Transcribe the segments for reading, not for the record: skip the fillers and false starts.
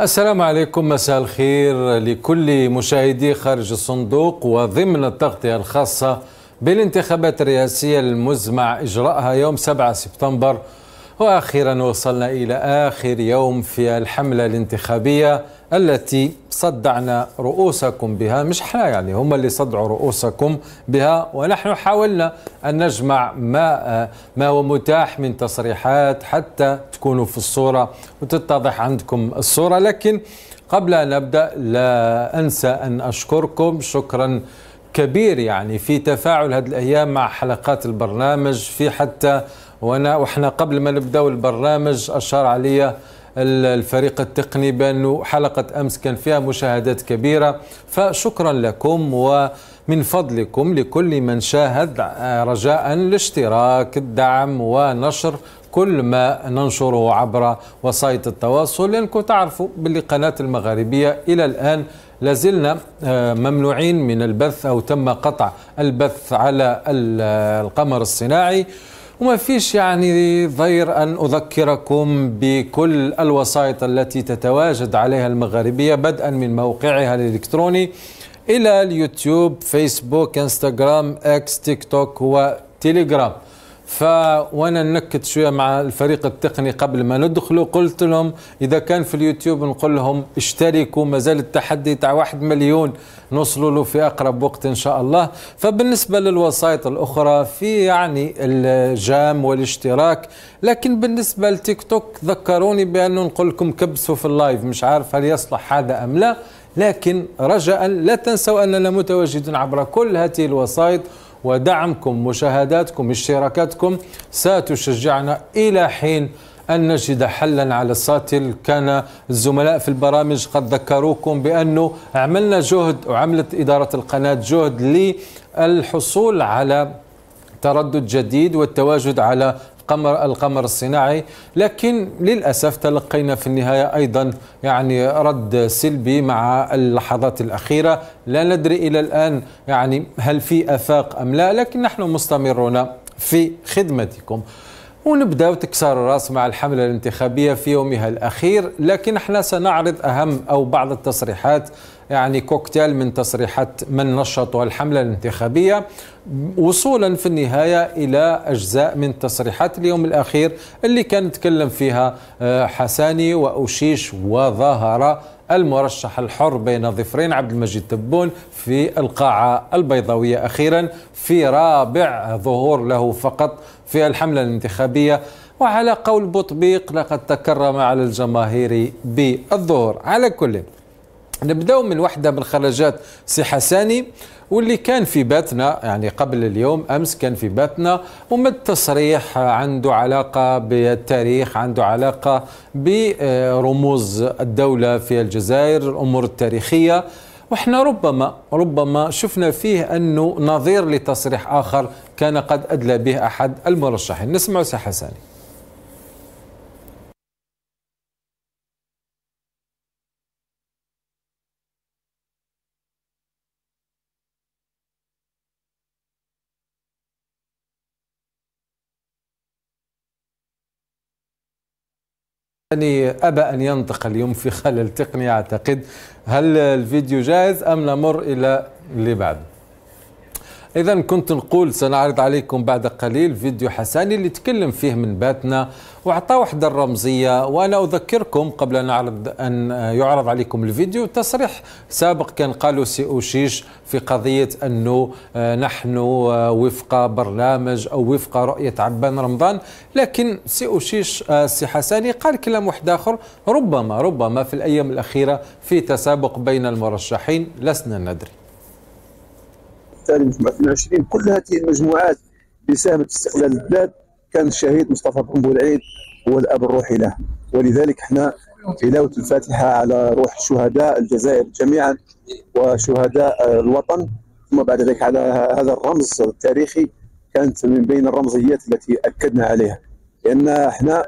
السلام عليكم، مساء الخير لكل مشاهدي خارج الصندوق. وضمن التغطية الخاصة بالانتخابات الرئاسية المزمع إجراءها يوم 7 سبتمبر، وأخيرا وصلنا إلى آخر يوم في الحملة الانتخابية التي صدعنا رؤوسكم بها، مش احنا يعني، هم اللي صدعوا رؤوسكم بها. ونحن حاولنا أن نجمع ما هو متاح من تصريحات حتى تكونوا في الصورة وتتضح عندكم الصورة. لكن قبل أن نبدأ لا أنسى أن أشكركم شكرا كبير يعني في تفاعل هذه الأيام مع حلقات البرنامج. في حتى وإحنا قبل ما نبدأ البرنامج أشار علي الفريق التقني بأنه حلقة أمس كان فيها مشاهدات كبيرة، فشكرا لكم. ومن فضلكم لكل من شاهد رجاء الاشتراك، الدعم ونشر كل ما ننشره عبر وسائل التواصل، لأنكم تعرفوا باللي قناة المغاربية إلى الآن لازلنا ممنوعين من البث أو تم قطع البث على القمر الصناعي. وما فيش يعني ضير أن أذكركم بكل الوسائط التي تتواجد عليها المغاربية، بدءا من موقعها الإلكتروني إلى اليوتيوب، فيسبوك، انستغرام، اكس، تيك توك وتليجرام. فوانا نكت شويه مع الفريق التقني قبل ما ندخلوا، قلت لهم اذا كان في اليوتيوب نقول لهم اشتركوا، مازال التحدي تاع 1 مليون نوصلوا له في اقرب وقت ان شاء الله. فبالنسبه للوسائط الاخرى في يعني الجام والاشتراك. لكن بالنسبه لتيك توك ذكروني بانه نقول لكم كبسوا في اللايف، مش عارف هل يصلح هذا ام لا، لكن رجاء لا تنسوا اننا متواجدون عبر كل هذه الوسائط، ودعمكم، مشاهداتكم، اشتراكاتكم ستشجعنا إلى حين أن نجد حلا على الساتل. كان الزملاء في البرامج قد ذكروكم بأنه عملنا جهد وعملت إدارة القناة جهد للحصول على تردد جديد والتواجد على القمر الصناعي، لكن للأسف تلقينا في النهاية أيضا يعني رد سلبي مع اللحظات الأخيرة. لا ندري إلى الآن يعني هل في أفاق أم لا، لكن نحن مستمرون في خدمتكم. ونبدأ تكسر الراس مع الحملة الانتخابية في يومها الأخير، لكن احنا سنعرض أهم أو بعض التصريحات، يعني كوكتيل من تصريحات من نشطوا الحملة الانتخابية، وصولا في النهاية إلى أجزاء من تصريحات اليوم الأخير اللي كان يتكلم فيها حساني وأوشيش وظاهرة المرشح الحر بين ظفرين عبد المجيد تبون في القاعة البيضاوية أخيرا في رابع ظهور له فقط في الحملة الانتخابية. وعلى قول بوطبيق لقد تكرم على الجماهير بالظهور. على كل نبدأ من واحدة من خرجات سي حساني واللي كان في باتنا يعني قبل اليوم، أمس كان في باتنا، ومد تصريح عنده علاقة بالتاريخ، عنده علاقة برموز الدولة في الجزائر، الأمور التاريخية. وإحنا ربما شفنا فيه أنه نظير لتصريح آخر كان قد أدلى به أحد المرشحين. نسمع سي حساني. يعني أبى أن ينطق اليوم في خلل تقني أعتقد. هل الفيديو جاهز أم نمر إلى اللي بعده؟ إذا كنت نقول سنعرض عليكم بعد قليل فيديو حساني اللي تكلم فيه من باتنا وعطى واحدة الرمزية. وأنا أذكركم قبل أن يعرض عليكم الفيديو تصريح سابق كان قالوا سي أوشيش في قضية أنه نحن وفق برنامج أو وفق رؤية عبان رمضان. لكن سي أوشيش سي حساني قال كلام واحد آخر. ربما في الأيام الأخيرة في تسابق بين المرشحين لسنا ندري. 2022 كل هذه المجموعات بساهمت في استقلال البلاد. كان الشهيد مصطفى بن بولعيد هو الاب الروحي له، ولذلك احنا تلاوة الفاتحه على روح شهداء الجزائر جميعا وشهداء الوطن، ثم بعد ذلك على هذا الرمز التاريخي. كانت من بين الرمزيات التي اكدنا عليها، لان احنا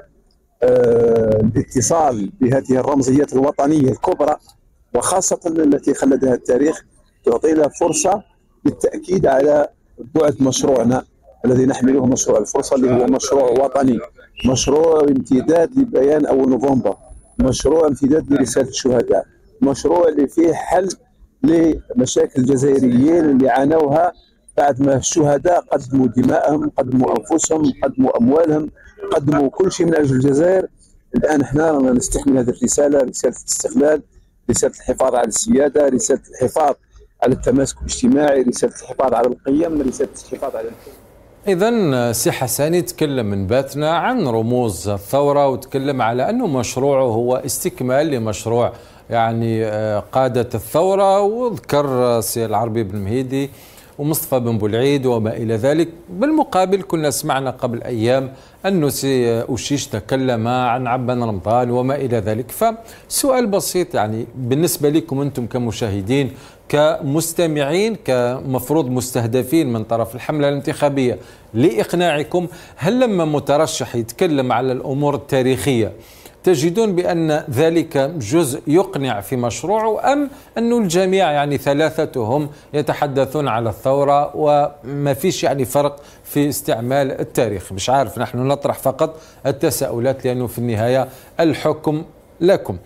الاتصال بهذه الرمزيات الوطنيه الكبرى وخاصه التي خلدها التاريخ تعطينا فرصه بالتأكيد على بعد مشروعنا الذي نحمله مشروع الفرصة، اللي هو مشروع وطني، مشروع امتداد لبيان أول نوفمبر، مشروع امتداد لرسالة الشهداء، مشروع اللي فيه حل لمشاكل الجزائريين اللي عانوها بعد ما الشهداء قدموا دماءهم، قدموا انفسهم، قدموا اموالهم، قدموا كل شيء من اجل الجزائر. الان احنا رانا نستحمل هذه الرساله، رساله الاستقلال، رساله الحفاظ على السياده، رساله الحفاظ على التماسك الاجتماعي، رساله الحفاظ على القيم، رساله الحفاظ على اذا سي حسان يتكلم من باتنا عن رموز الثوره، وتكلم على انه مشروعه هو استكمال لمشروع يعني قاده الثوره، وذكر سي العربي بن مهيدي ومصطفى بن بولعيد وما إلى ذلك. بالمقابل كنا سمعنا قبل أيام أنه سي أوشيش تكلم عن عبان رمضان وما إلى ذلك. فسؤال بسيط يعني بالنسبة لكم أنتم كمشاهدين، كمستمعين، كمفروض مستهدفين من طرف الحملة الانتخابية، لإقناعكم هل لما مترشح يتكلم على الأمور التاريخية تجدون بأن ذلك جزء يقنع في مشروعه، أم أنه الجميع يعني ثلاثتهم يتحدثون على الثورة وما فيش يعني فرق في استعمال التاريخ؟ مش عارف، نحن نطرح فقط التساؤلات لأنه في النهاية الحكم لكم.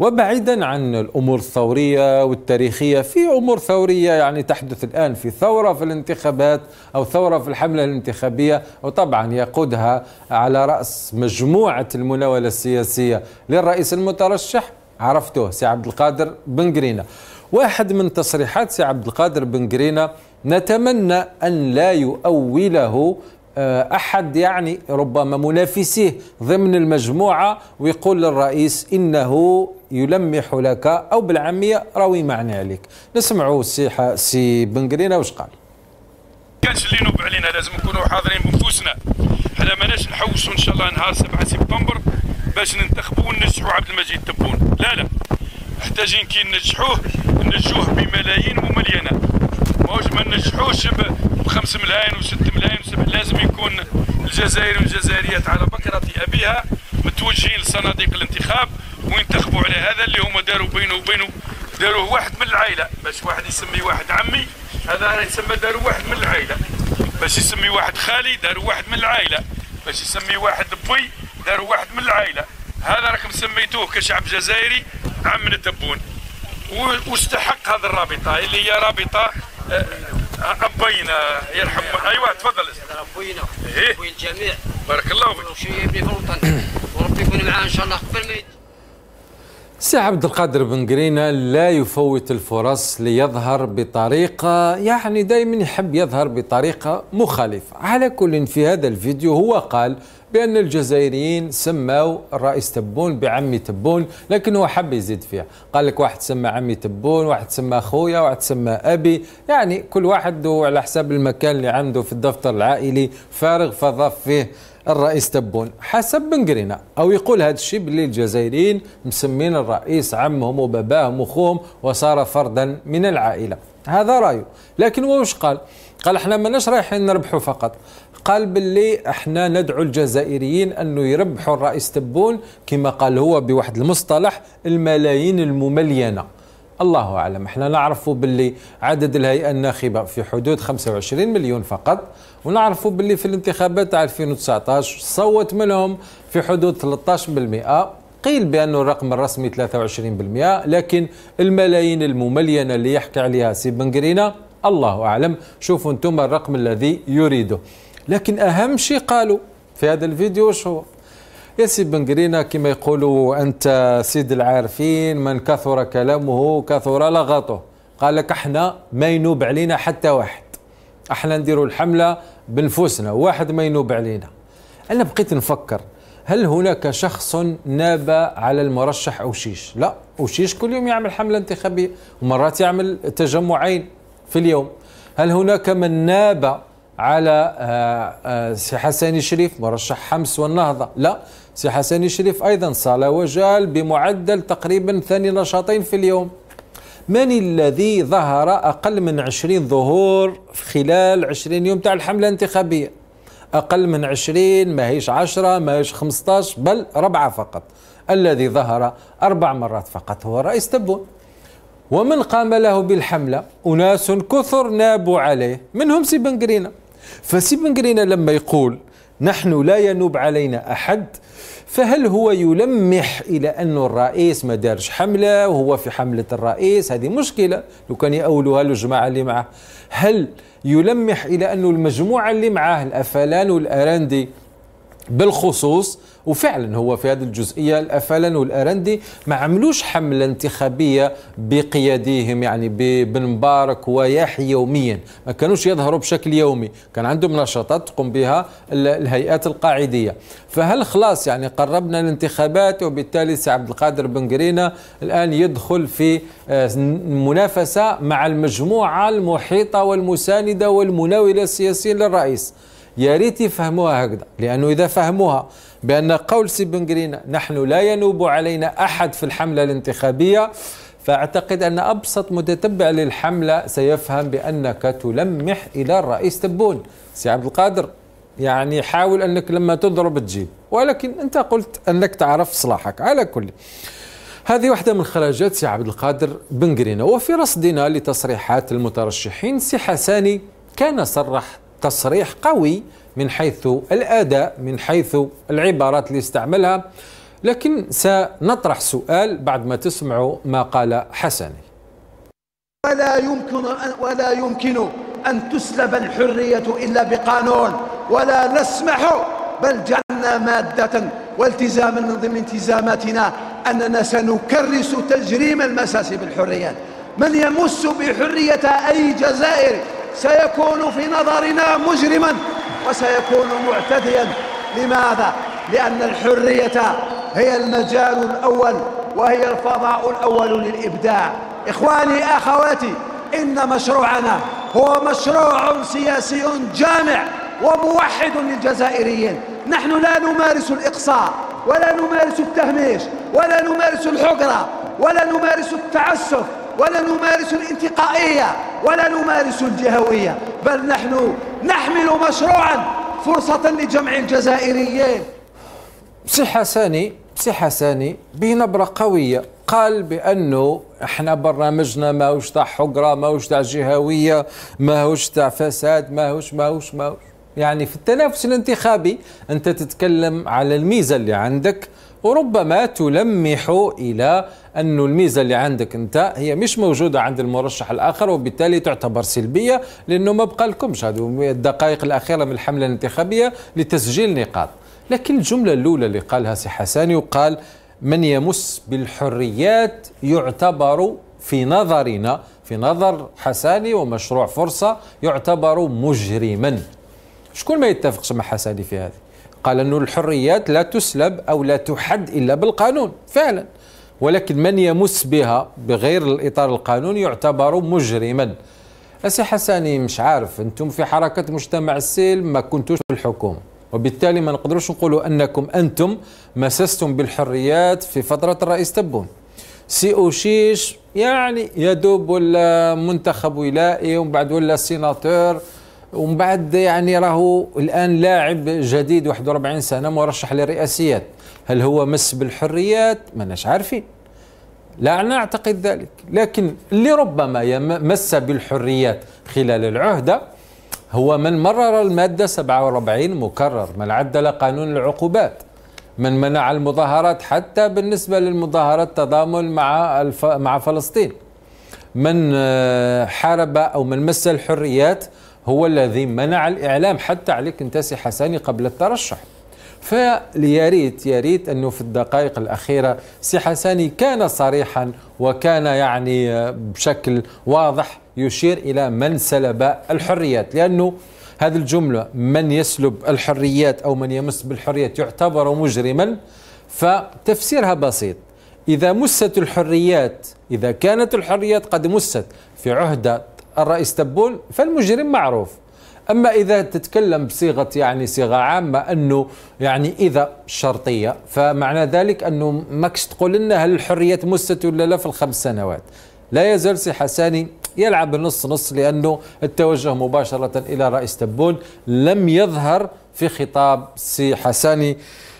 وبعيدا عن الأمور الثورية والتاريخية، في أمور ثورية يعني تحدث الآن، في ثورة في الانتخابات أو ثورة في الحملة الانتخابية، وطبعا يقودها على رأس مجموعة المناولة السياسية للرئيس المترشح، عرفتوه سي عبد القادر بن قرينة. واحد من تصريحات سي عبد القادر بن قرينة نتمنى أن لا يؤوله أحد يعني ربما منافسيه ضمن المجموعة ويقول للرئيس إنه يلمح لك، أو بالعامية راوي معنى عليك. نسمعوا سي بن قرينة واش قال. كانش اللي نوب علينا، لازم نكونوا حاضرين بنفوسنا، حنا ماناش نحوسوا إن شاء الله نهار 7 سبتمبر باش ننتخبوا وننجحوا عبد المجيد تبون، لا لا، محتاجين كي ننجحوه ننجحوه بملايين ومليانات، ما ننجحوش ب5 ملايين و6 ملايين و7، لازم يكون الجزائر والجزائريات على بكرة أبيها متوجهين لصناديق الانتخاب وينتخبوا على هذا اللي هما داروا بينه وبينه، داروه واحد من العائلة، باش واحد يسمي واحد عمي، هذا يسمى داروا واحد من العائلة، باش يسمي واحد خالي داروا واحد من العائلة، باش يسمي واحد بوي داروا واحد من العائلة، هذا راكم سميتوه كشعب جزائري عمنا تبون، واستحق هذه الرابطة اللي هي رابطة أبينا يرحم. أيوة تفضل. أبينا أبوي الجميع، بارك الله فيك، وشيبني في الوطن وربي يكون معاه إن شاء الله. قبل ما سي عبد القادر بن قرينة لا يفوت الفرص ليظهر بطريقة، يعني دائما يحب يظهر بطريقة مخالفة. على كل في هذا الفيديو هو قال بأن الجزائريين سموا الرئيس تبون بعمي تبون، لكن هو حب يزيد فيها، قال لك واحد سمى عمي تبون، واحد سمى خويا، واحد سمى أبي، يعني كل واحد على حساب المكان اللي عنده في الدفتر العائلي فارغ فضاف فيه الرئيس تبون حسب بن قرينة. أو يقول هذا الشيء باللي الجزائريين مسمين الرئيس عمهم وباباهم وخوهم وصار فردا من العائلة، هذا رأيه. لكن هو واش قال؟ قال احنا ماناش رايحين نربحوا فقط، قال باللي احنا ندعو الجزائريين انه يربحوا الرئيس تبون كما قال هو بواحد المصطلح الملايين المملينه. الله اعلم، احنا نعرفوا باللي عدد الهيئه الناخبه في حدود 25 مليون فقط، ونعرفوا باللي في الانتخابات تاع 2019 صوت منهم في حدود 13%، قيل بأنه الرقم الرسمي 23%، لكن الملايين المملينة اللي يحكي عليها سي بن قرينة الله أعلم، شوفوا أنتم الرقم الذي يريده. لكن أهم شيء قالوا في هذا الفيديو وش هو؟ يا سي بن قرينة كما يقولوا أنت سيد العارفين، من كثر كلامه كثر لغطه. قال لك احنا ما ينوب علينا حتى واحد، احنا نديروا الحملة بنفوسنا، واحد ما ينوب علينا. أنا بقيت نفكر هل هناك شخص ناب على المرشح أوشيش؟ لا، أوشيش كل يوم يعمل حملة انتخابية ومرات يعمل تجمعين في اليوم. هل هناك من ناب على سي حسن شريف مرشح حمص والنهضة؟ لا، سي حسن شريف أيضا صالة وجال بمعدل تقريبا 2 نشاطين في اليوم. من الذي ظهر أقل من 20 ظهور خلال 20 يوم تاع الحملة الانتخابية؟ أقل من 20، ماهيش 10، ماهيش 15، بل 4 فقط. الذي ظهر 4 مرات فقط هو الرئيس تبون. ومن قام له بالحملة أناس كثر نابوا عليه، منهم سي بن قرينة. فسي بن قرينة لما يقول نحن لا ينوب علينا أحد. فهل هو يلمح إلى أن الرئيس ما دارش حملة وهو في حملة الرئيس؟ هذه مشكلة لو كان يأولوها الجماعة اللي معه. هل يلمح إلى أن المجموعة اللي معه الأفلان والأرندي بالخصوص، وفعلا هو في هذه الجزئية الأفلن والأرندي ما عملوش حملة انتخابية بقياديهم، يعني ببن مبارك ويحيى يوميا، ما كانوش يظهروا بشكل يومي، كان عندهم نشاطات تقوم بها الهيئات القاعدية. فهل خلاص يعني قربنا الانتخابات وبالتالي سي عبد القادر بن قرينة الآن يدخل في منافسة مع المجموعة المحيطة والمساندة والمناولة السياسية للرئيس؟ يا ريت يفهموها هكذا، لأنه إذا فهموها بأن قول سي بن قرينة نحن لا ينوب علينا أحد في الحملة الانتخابية، فأعتقد أن أبسط متتبع للحملة سيفهم بأنك تلمح إلى الرئيس تبون. سي عبد القادر يعني حاول أنك لما تضرب تجيب، ولكن أنت قلت أنك تعرف صلاحك. على كل هذه واحدة من خراجات سي عبد القادر بن قرينة. وفي رصدنا لتصريحات المترشحين، سي حساني كان صرح تصريح قوي من حيث الأداء، من حيث العبارات اللي استعملها، لكن سنطرح سؤال بعد ما تسمعوا ما قال حسني. ولا يمكن أن تسلب الحرية إلا بقانون، ولا نسمح، بل جعلنا مادة والتزاما من ضمن التزاماتنا أننا سنكرس تجريم المساس بالحريات. من يمس بحرية أي جزائري سيكون في نظرنا مجرما وسيكون معتديا. لماذا؟ لأن الحرية هي المجال الأول وهي الفضاء الأول للإبداع. إخواني أخواتي، إن مشروعنا هو مشروع سياسي جامع وموحد للجزائريين. نحن لا نمارس الإقصاء، ولا نمارس التهميش، ولا نمارس الحقرة، ولا نمارس التعسف، ولا نمارس الانتقائية، ولا نمارس الجهوية، بل نحن نحمل مشروعا فرصة لجمع الجزائريين. سي حساني بنبرة قوية قال بأنه احنا برنامجنا ماهوش تاع حقرة، ماهوش تاع جهوية، ماهوش تاع فساد، ماهوش يعني في التنافس الانتخابي انت تتكلم على الميزة اللي عندك، وربما تلمح إلى أن الميزة اللي عندك أنت هي مش موجودة عند المرشح الآخر، وبالتالي تعتبر سلبية لأنه ما بقى لكمش هذه الدقائق الأخيرة من الحملة الانتخابية لتسجيل نقاط. لكن الجملة الأولى اللي قالها سي حساني، وقال من يمس بالحريات يعتبر في نظرنا، في نظر حساني ومشروع فرصة، يعتبر مجرما. شكون ما يتفقش مع حساني في هذه؟ قال أن الحريات لا تسلب أو لا تحد إلا بالقانون فعلا، ولكن من يمس بها بغير الإطار القانوني يعتبر مجرما. أسي حساني مش عارف، أنتم في حركة مجتمع السيل ما كنتوش في الحكومة، وبالتالي ما نقدروش نقولوا أنكم أنتم مسستم بالحريات في فترة الرئيس تبون. سي أوشيش يعني يدوب ولا منتخب ولائي ومن بعد ولا سيناتور، ومن بعد يعني راهو الآن لاعب جديد 41 سنة مرشح للرئاسيات. هل هو مس بالحريات؟ ماناش عارفين، لا أنا أعتقد ذلك. لكن اللي ربما يمس بالحريات خلال العهدة هو من مرر المادة 47 مكرر، من عدل قانون العقوبات، من منع المظاهرات حتى بالنسبة للمظاهرات تضامن مع فلسطين، من حارب أو من مس الحريات هو الذي منع الإعلام حتى عليك أنت سي حساني قبل الترشح. فياريت أنه في الدقائق الأخيرة سي حساني كان صريحا، وكان يعني بشكل واضح يشير إلى من سلب الحريات، لأنه هذه الجملة من يسلب الحريات أو من يمس بالحريات يعتبر مجرما، فتفسيرها بسيط. إذا مست الحريات، إذا كانت الحريات قد مست في عهدة الرئيس تبون، فالمجرم معروف. أما إذا تتكلم بصيغة يعني صيغة عامة أنه يعني إذا شرطية، فمعنى ذلك أنه ماكش تقول لنا هل الحريات مست ولا لا في الخمس سنوات. لا يزال سي حساني يلعب نص نص، لأنه التوجه مباشرة إلى رئيس تبون لم يظهر في خطاب سي حساني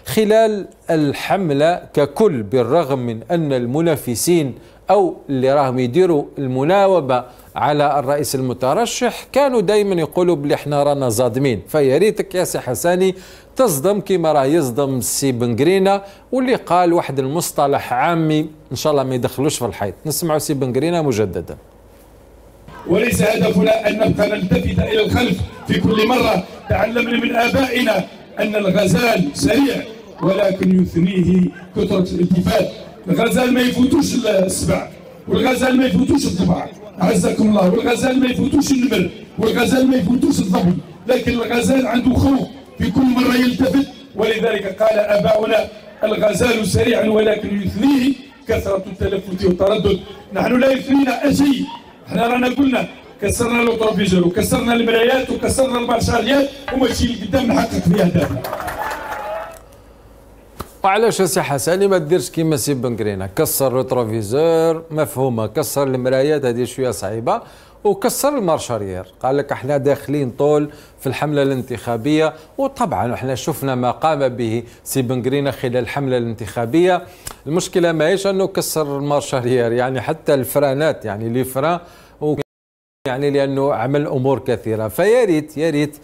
خلال الحملة ككل، بالرغم من أن المنافسين أو اللي راهم يديروا المناوبة على الرئيس المترشح كانوا دايما يقولوا بلي احنا رانا صادمين. فيا ريتك يا سي حساني تصدم كيما راه يصدم السي بن قرينة واللي قال واحد المصطلح عامي ان شاء الله ما يدخلوش في الحيط. نسمعوا سي بن قرينة مجددا. وليس هدفنا ان نبقى نلتفت الى الخلف في كل مرة. تعلمنا من ابائنا ان الغزال سريع ولكن يثنيه كثرة الالتفات. الغزال ما يفوتوش السبع، والغزال ما يفوتوش الضبع عزكم الله، والغزال ما يفوتوش النمر، والغزال ما يفوتوش الضبع، لكن الغزال عنده خوف في كل مرة يلتفت. ولذلك قال آباؤنا الغزال سريع ولكن يثنيه كثرة التلفت والتردد. نحن لا يثنينا شيء، احنا رانا قلنا كسرنا الأطرافيجر وكسرنا المرايات وكسرنا المارشاليات وماشي لقدام نحقق في أهدافنا. وعلاش يا سي حساني ما ديرش كيما سي بن قرينة كسر روتروفيزور مفهومه، كسر المرايات هذه شويه صعيبه، وكسر المارشاريير. قال لك احنا داخلين طول في الحمله الانتخابيه، وطبعا احنا شفنا ما قام به سي بن قرينة خلال الحمله الانتخابيه. المشكله ماهيش انه كسر المارشاريير، يعني حتى الفرانات يعني لي فران، يعني لانه عمل امور كثيره. فيا ريت يا ريت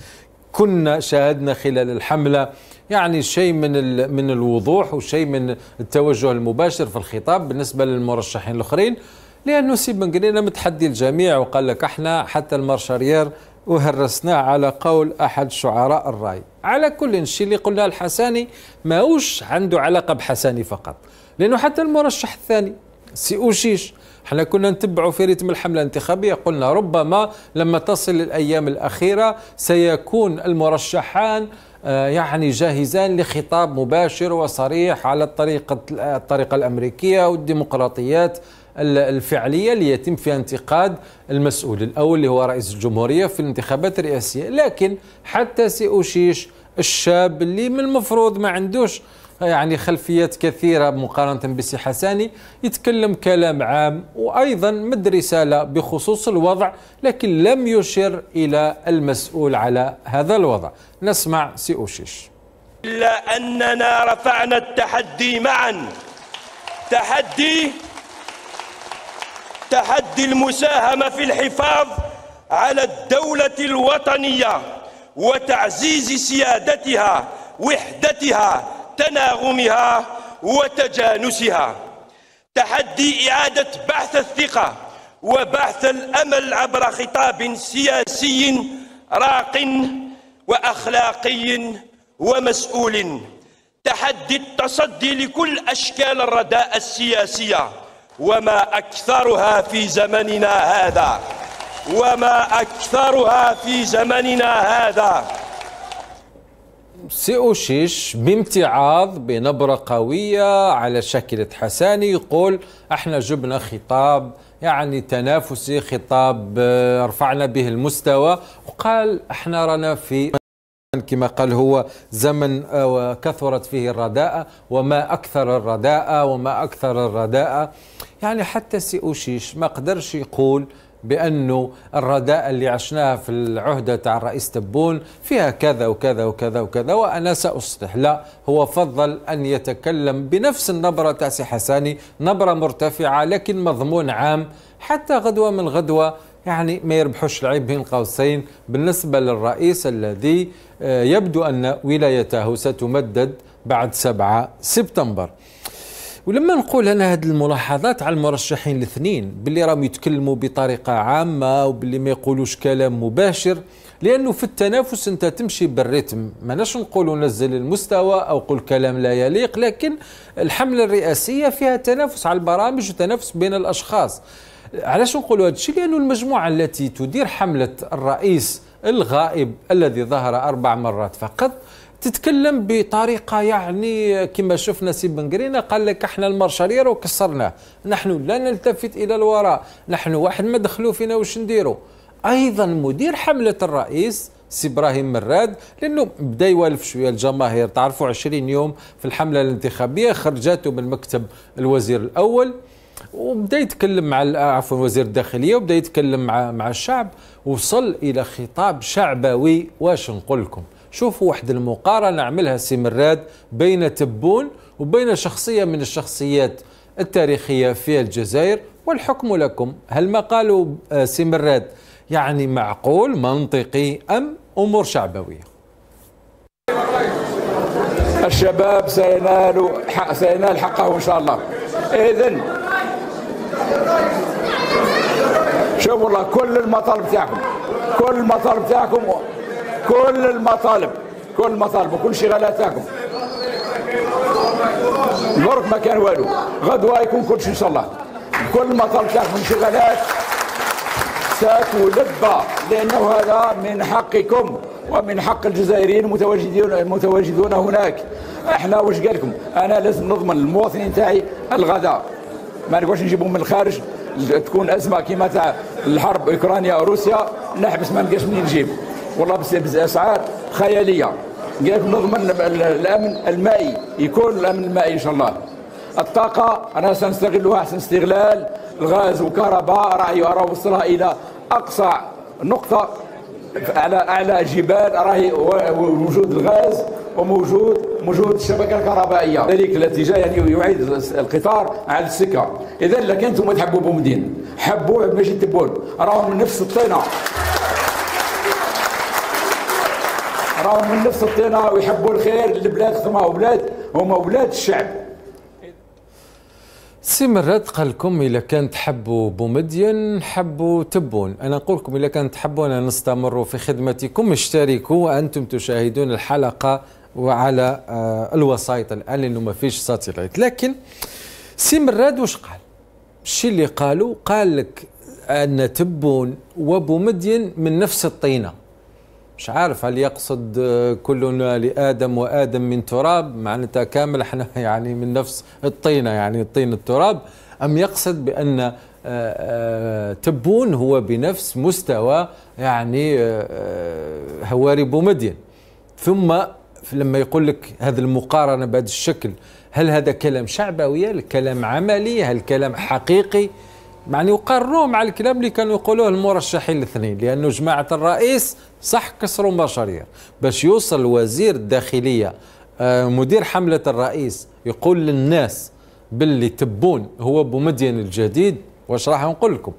كنا شاهدنا خلال الحمله يعني شيء من الوضوح وشيء من التوجه المباشر في الخطاب بالنسبه للمرشحين الاخرين، لانه سي بن قرينة متحدي الجميع وقال لك احنا حتى المارشاريير وهرسناه على قول احد شعراء الراي. على كل الشيء اللي قلناه الحساني ماهوش عنده علاقه بحساني فقط، لانه حتى المرشح الثاني سي اوشيش احنا كنا نتبعوا في رتم الحملة الانتخابية، قلنا ربما لما تصل الأيام الأخيرة سيكون المرشحان يعني جاهزان لخطاب مباشر وصريح على الطريقة الأمريكية والديمقراطيات الفعلية ليتم فيها انتقاد المسؤول الأول اللي هو رئيس الجمهورية في الانتخابات الرئاسية. لكن حتى سي أوشيش الشاب اللي من المفروض ما عندوش يعني خلفيات كثيرة مقارنة بسي حساني يتكلم كلام عام، وأيضا مد رسالة بخصوص الوضع لكن لم يشر إلى المسؤول على هذا الوضع. نسمع سي أوشيش. إلا أننا رفعنا التحدي معا، تحدي المساهمة في الحفاظ على الدولة الوطنية وتعزيز سيادتها، وحدتها، تناغمها وتجانسها. تحدي إعادة بحث الثقة وبحث الأمل عبر خطاب سياسي راق وأخلاقي ومسؤول. تحدي التصدي لكل أشكال الرداء السياسية وما أكثرها في زمننا هذا، سي أوشيش بامتعاض بنبرة قوية على شكل حساني يقول احنا جبنا خطاب يعني تنافسي، خطاب رفعنا به المستوى، وقال احنا رانا في كما قال هو زمن كثرت فيه الرداءة وما أكثر الرداءة يعني حتى سي أوشيش ما قدرش يقول بأنه الرداء اللي عشناها في العهدة تاع الرئيس تبون فيها كذا وكذا وكذا وكذا وأنا سأصلح. لا، هو فضل أن يتكلم بنفس النبرة تاع سي حساني، نبرة مرتفعة لكن مضمون عام، حتى غدوة من غدوة يعني ما يربحوش العيب بين قوسين بالنسبة للرئيس الذي يبدو أن ولايته ستمدد بعد 7 سبتمبر. ولما نقول انا هذه الملاحظات على المرشحين الاثنين باللي راهم يتكلموا بطريقه عامه وباللي ما يقولوش كلام مباشر، لانه في التنافس انت تمشي بالرتم، ماناش نقولوا نزل المستوى او قول كلام لا يليق، لكن الحمله الرئاسيه فيها تنافس على البرامج وتنافس بين الاشخاص. علاش نقولوا هذا الشيء؟ لانه المجموعه التي تدير حمله الرئيس الغائب الذي ظهر 4 مرات فقط تتكلم بطريقة يعني كما شفنا سي بن قرينة قال لك احنا المارشاريير وكسرناه، نحن لا نلتفت إلى الوراء، نحن واحد ما دخلوا فينا واش نديروا. أيضا مدير حملة الرئيس سي إبراهيم مراد لأنه بدا يوالف شوية الجماهير، تعرفوا 20 يوم في الحملة الانتخابية خرجته من مكتب الوزير الأول وبدا يتكلم مع عفوا وزير الداخلية، وبدا يتكلم مع الشعب، وصل إلى خطاب شعبوي. واش نقول لكم؟ شوفوا واحد المقارنة عملها سي مراد بين تبون وبين شخصية من الشخصيات التاريخية في الجزائر والحكم لكم. هل ما قالوا سي مراد يعني معقول منطقي أم أمور شعبوية؟ الشباب سينال حقه إن شاء الله. إذن شوفوا والله كل المطالب تاعكم، كل المطالب وكل شغالات تاعكم درك ما كان والو، غدوه يكون كل شيء ان شاء الله. كل المطالب تاعكم شغالات ستلبى، لانه هذا من حقكم ومن حق الجزائريين المتواجدون هناك. احنا واش قال لكم؟ انا لازم نضمن المواطنين تاعي الغداء، ما نقولش نجيبهم من الخارج تكون ازمه كيما تاع الحرب اوكرانيا وروسيا، نحبس ما نلقاش منين نجيب والله باسعار خياليه. قال لكم نضمن الامن المائي، يكون الامن المائي ان شاء الله. الطاقه انا سنستغلها احسن استغلال، الغاز والكهرباء راهي وصلها الى اقصى نقطه على اعلى جبال، راهي وجود الغاز وموجود الشبكه الكهربائيه ذلك التي جاء يعني يعيد القطار على السكه. اذا لك انتم تحبوا بومدين حبوا ماشي تبون، راهم من نفس الطينه، ويحبوا الخير للبلاد، خصهم اولاد، هما اولاد الشعب. سي مراد قال لكم اذا كان تحبوا بومدين حبوا تبون، انا نقول لكم اذا كان تحبون ان نستمروا في خدمتكم اشتركوا وانتم تشاهدون الحلقه وعلى الوسائط الان لانه ما فيش ساتلايت. لكن سي مراد واش قال؟ الشيء اللي قالوا قال لك ان تبون وبومدين من نفس الطينه. مش عارف هل يقصد كلنا لآدم وآدم من تراب، معناتها كامل احنا يعني من نفس الطينة، يعني الطين التراب، أم يقصد بأن تبون هو بنفس مستوى يعني هواري بومدين. ثم لما يقول لك هذه المقارنة بهذا الشكل، هل هذا كلام شعبوي؟ هل كلام عملي؟ هل كلام حقيقي؟ يعني يقارنوه مع الكلام اللي كانوا يقولوه المرشحين الاثنين، لأنه جماعة الرئيس صح كسروا مشاريع باش يوصل وزير الداخلية مدير حملة الرئيس يقول للناس باللي تبون هو بومدين الجديد. واش راح نقول لكم؟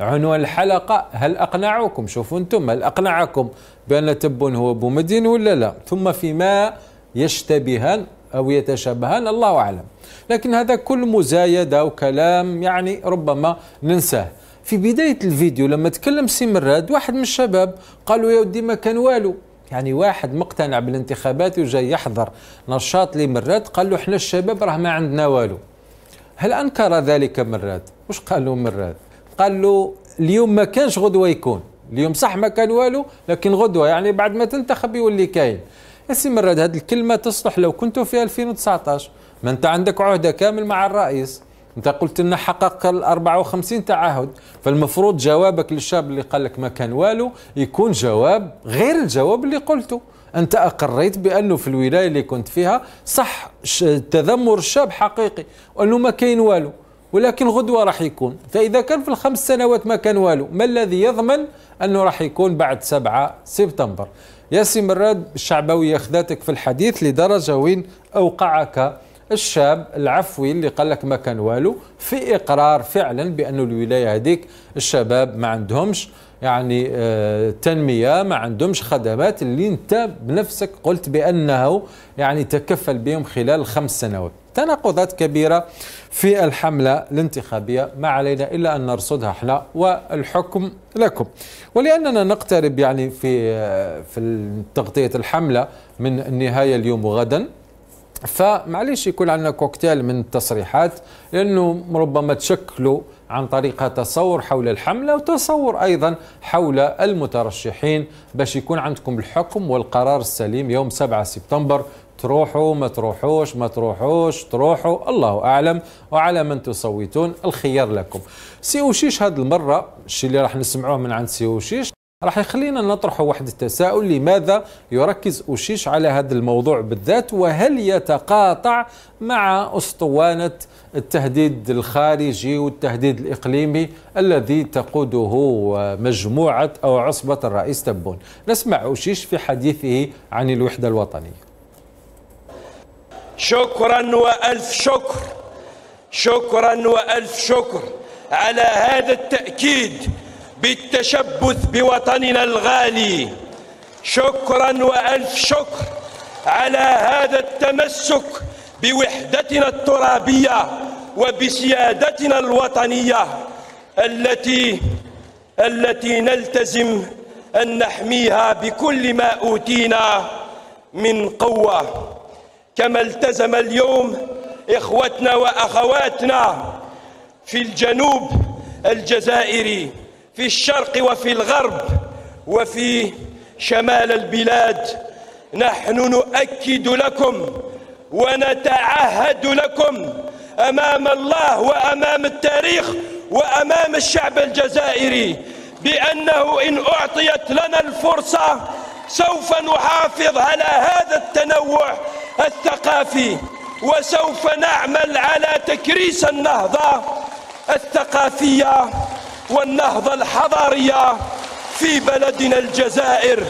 عنوان الحلقة هل أقنعوكم؟ شوفوا أنتم هل أقنعكم بأن تبون هو بومدين ولا لا؟ ثم فيما يشتبهان أو يتشابهان الله أعلم، لكن هذا كل مزايدة وكلام يعني ربما ننساه. في بداية الفيديو لما تكلم سي مراد واحد من الشباب قالوا يا ودي ما كان والو، يعني واحد مقتنع بالانتخابات وجاي يحضر نشاط لمراد قال له احنا الشباب راه ما عندنا والو. هل أنكر ذلك مراد؟ واش قال له مراد؟ قال له اليوم ما كانش غدوة يكون، اليوم صح ما كان والو لكن غدوة يعني بعد ما تنتخب يولي كاين. يا سي مراد هذه الكلمة تصلح لو كنتوا في 2019، ما أنت عندك عهدة كامل مع الرئيس، أنت قلت لنا حقق ال 54 تعهد، فالمفروض جوابك للشاب اللي قال لك ما كان والو يكون جواب غير الجواب اللي قلته. أنت أقريت بأنه في الولاية اللي كنت فيها صح تذمر الشاب حقيقي وأنه ما كاين والو، ولكن غدوة راح يكون. فإذا كان في الخمس سنوات ما كان والو، ما الذي يضمن أنه راح يكون بعد 7 سبتمبر؟ يا سي مراد الشعبوية أخذتك في الحديث لدرجة وين أوقعك الشاب العفوي اللي قال لك ما كان والو في إقرار فعلا بأنه الولاية هذيك الشباب ما عندهمش يعني تنمية، ما عندهمش خدمات اللي أنت بنفسك قلت بأنه يعني تكفل بهم خلال 5 سنوات. تناقضات كبيرة في الحملة الانتخابية، ما علينا إلا أن نرصدها احنا والحكم لكم. ولأننا نقترب يعني في تغطية الحملة من النهاية اليوم وغدا، فمعليش يكون عندنا كوكتيل من التصريحات لأنه ربما تشكلوا عن طريقها تصور حول الحملة وتصور أيضا حول المترشحين باش يكون عندكم الحكم والقرار السليم يوم 7 سبتمبر. تروحوا ما تروحوش، تروحوا الله أعلم، وعلى من تصوتون الخيار لكم. سي وشيش هذه المرة الشيء اللي راح نسمعوه من عند سي وشيش راح يخلينا نطرح واحد التساؤل، لماذا يركز أوشيش على هذا الموضوع بالذات؟ وهل يتقاطع مع أسطوانة التهديد الخارجي والتهديد الإقليمي الذي تقوده مجموعة أو عصبة الرئيس تبون؟ نسمع أوشيش في حديثه عن الوحدة الوطنية. شكرا وألف شكر على هذا التأكيد بالتشبث بوطننا الغالي. شكرا وألف شكر على هذا التمسك بوحدتنا الترابية وبسيادتنا الوطنية التي نلتزم أن نحميها بكل ما أوتينا من قوة، كما التزم اليوم إخوتنا وأخواتنا في الجنوب الجزائري، في الشرق وفي الغرب وفي شمال البلاد. نحن نؤكد لكم ونتعهد لكم أمام الله وأمام التاريخ وأمام الشعب الجزائري بأنه إن أعطيت لنا الفرصة سوف نحافظ على هذا التنوع الثقافي، وسوف نعمل على تكريس النهضة الثقافية والنهضة الحضارية في بلدنا الجزائر.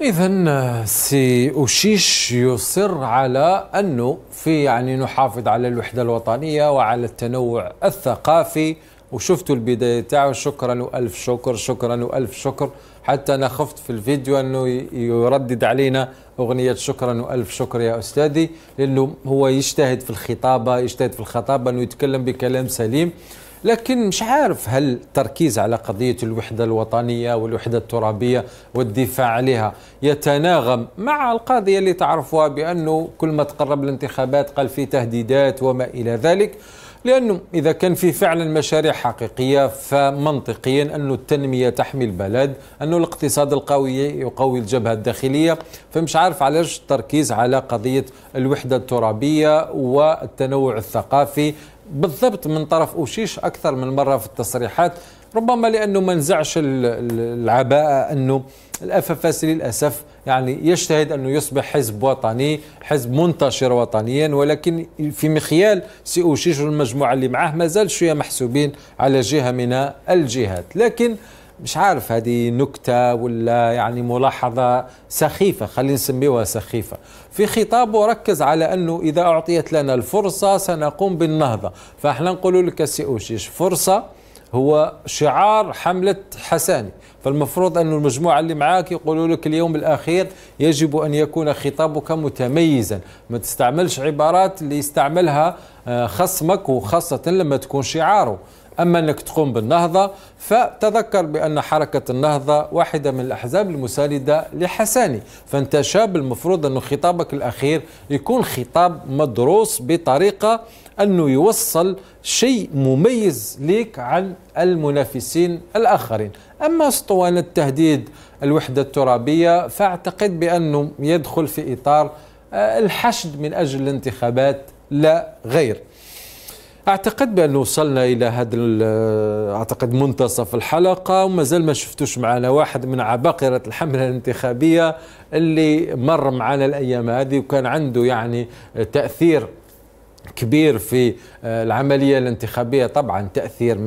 إذن سي أوشيش يصر على أنه في نحافظ على الوحدة الوطنية وعلى التنوع الثقافي، وشفتوا البداية تاعو. شكرا وألف شكر، شكرا وألف شكر، حتى أنا خفت في الفيديو أنه يردد علينا أغنية شكرا وألف شكر يا أستاذي، لأنه هو يجتهد في الخطابة، أنه يتكلم بكلام سليم، لكن مش عارف هل التركيز على قضية الوحدة الوطنية والوحدة الترابية والدفاع عليها يتناغم مع القضية اللي تعرفوها بأنه كل ما تقرب الانتخابات قال في تهديدات وما إلى ذلك. لأنه إذا كان في فعلا مشاريع حقيقية فمنطقيا أنه التنمية تحمي البلد، أنه الاقتصاد القوي يقوي الجبهة الداخلية، فمش عارف علاش التركيز على قضية الوحدة الترابية والتنوع الثقافي بالضبط من طرف أوشيش أكثر من مرة في التصريحات، ربما لأنه ما نزعش العباءة أنه الأففاس للأسف يجتهد أنه يصبح حزب وطني، حزب منتشر وطنيا، ولكن في مخيال سي أوشيش والمجموعة اللي معاه مازال شوية محسوبين على جهة من الجهات. لكن مش عارف هذه نكتة ولا ملاحظة سخيفة، خلينا نسميوها سخيفة. في خطابه ركز على أنه إذا أعطيت لنا الفرصة سنقوم بالنهضة، فإحنا نقول لك سي أوشيش فرصة هو شعار حملة حساني، فالمفروض أن المجموعة اللي معاك يقولوا لك اليوم الأخير يجب أن يكون خطابك متميزا، ما تستعملش عبارات اللي يستعملها خصمك، وخاصة لما تكون شعاره. أما أنك تقوم بالنهضة فتذكر بأن حركة النهضة واحدة من الأحزاب المساندة لحساني، فأنت شاب المفروض أن خطابك الأخير يكون خطاب مدروس بطريقة أنه يوصل شيء مميز ليك عن المنافسين الآخرين. أما اسطوانة تهديد الوحدة الترابية فأعتقد بأنه يدخل في إطار الحشد من أجل الانتخابات لا غير. أعتقد بأنه وصلنا إلى هذا أعتقد منتصف الحلقة، ومازال ما شفتوش معنا واحد من عباقرة الحملة الانتخابية اللي مر معنا الأيام هذه وكان عنده تأثير كبير في العملية الانتخابية، طبعا تأثير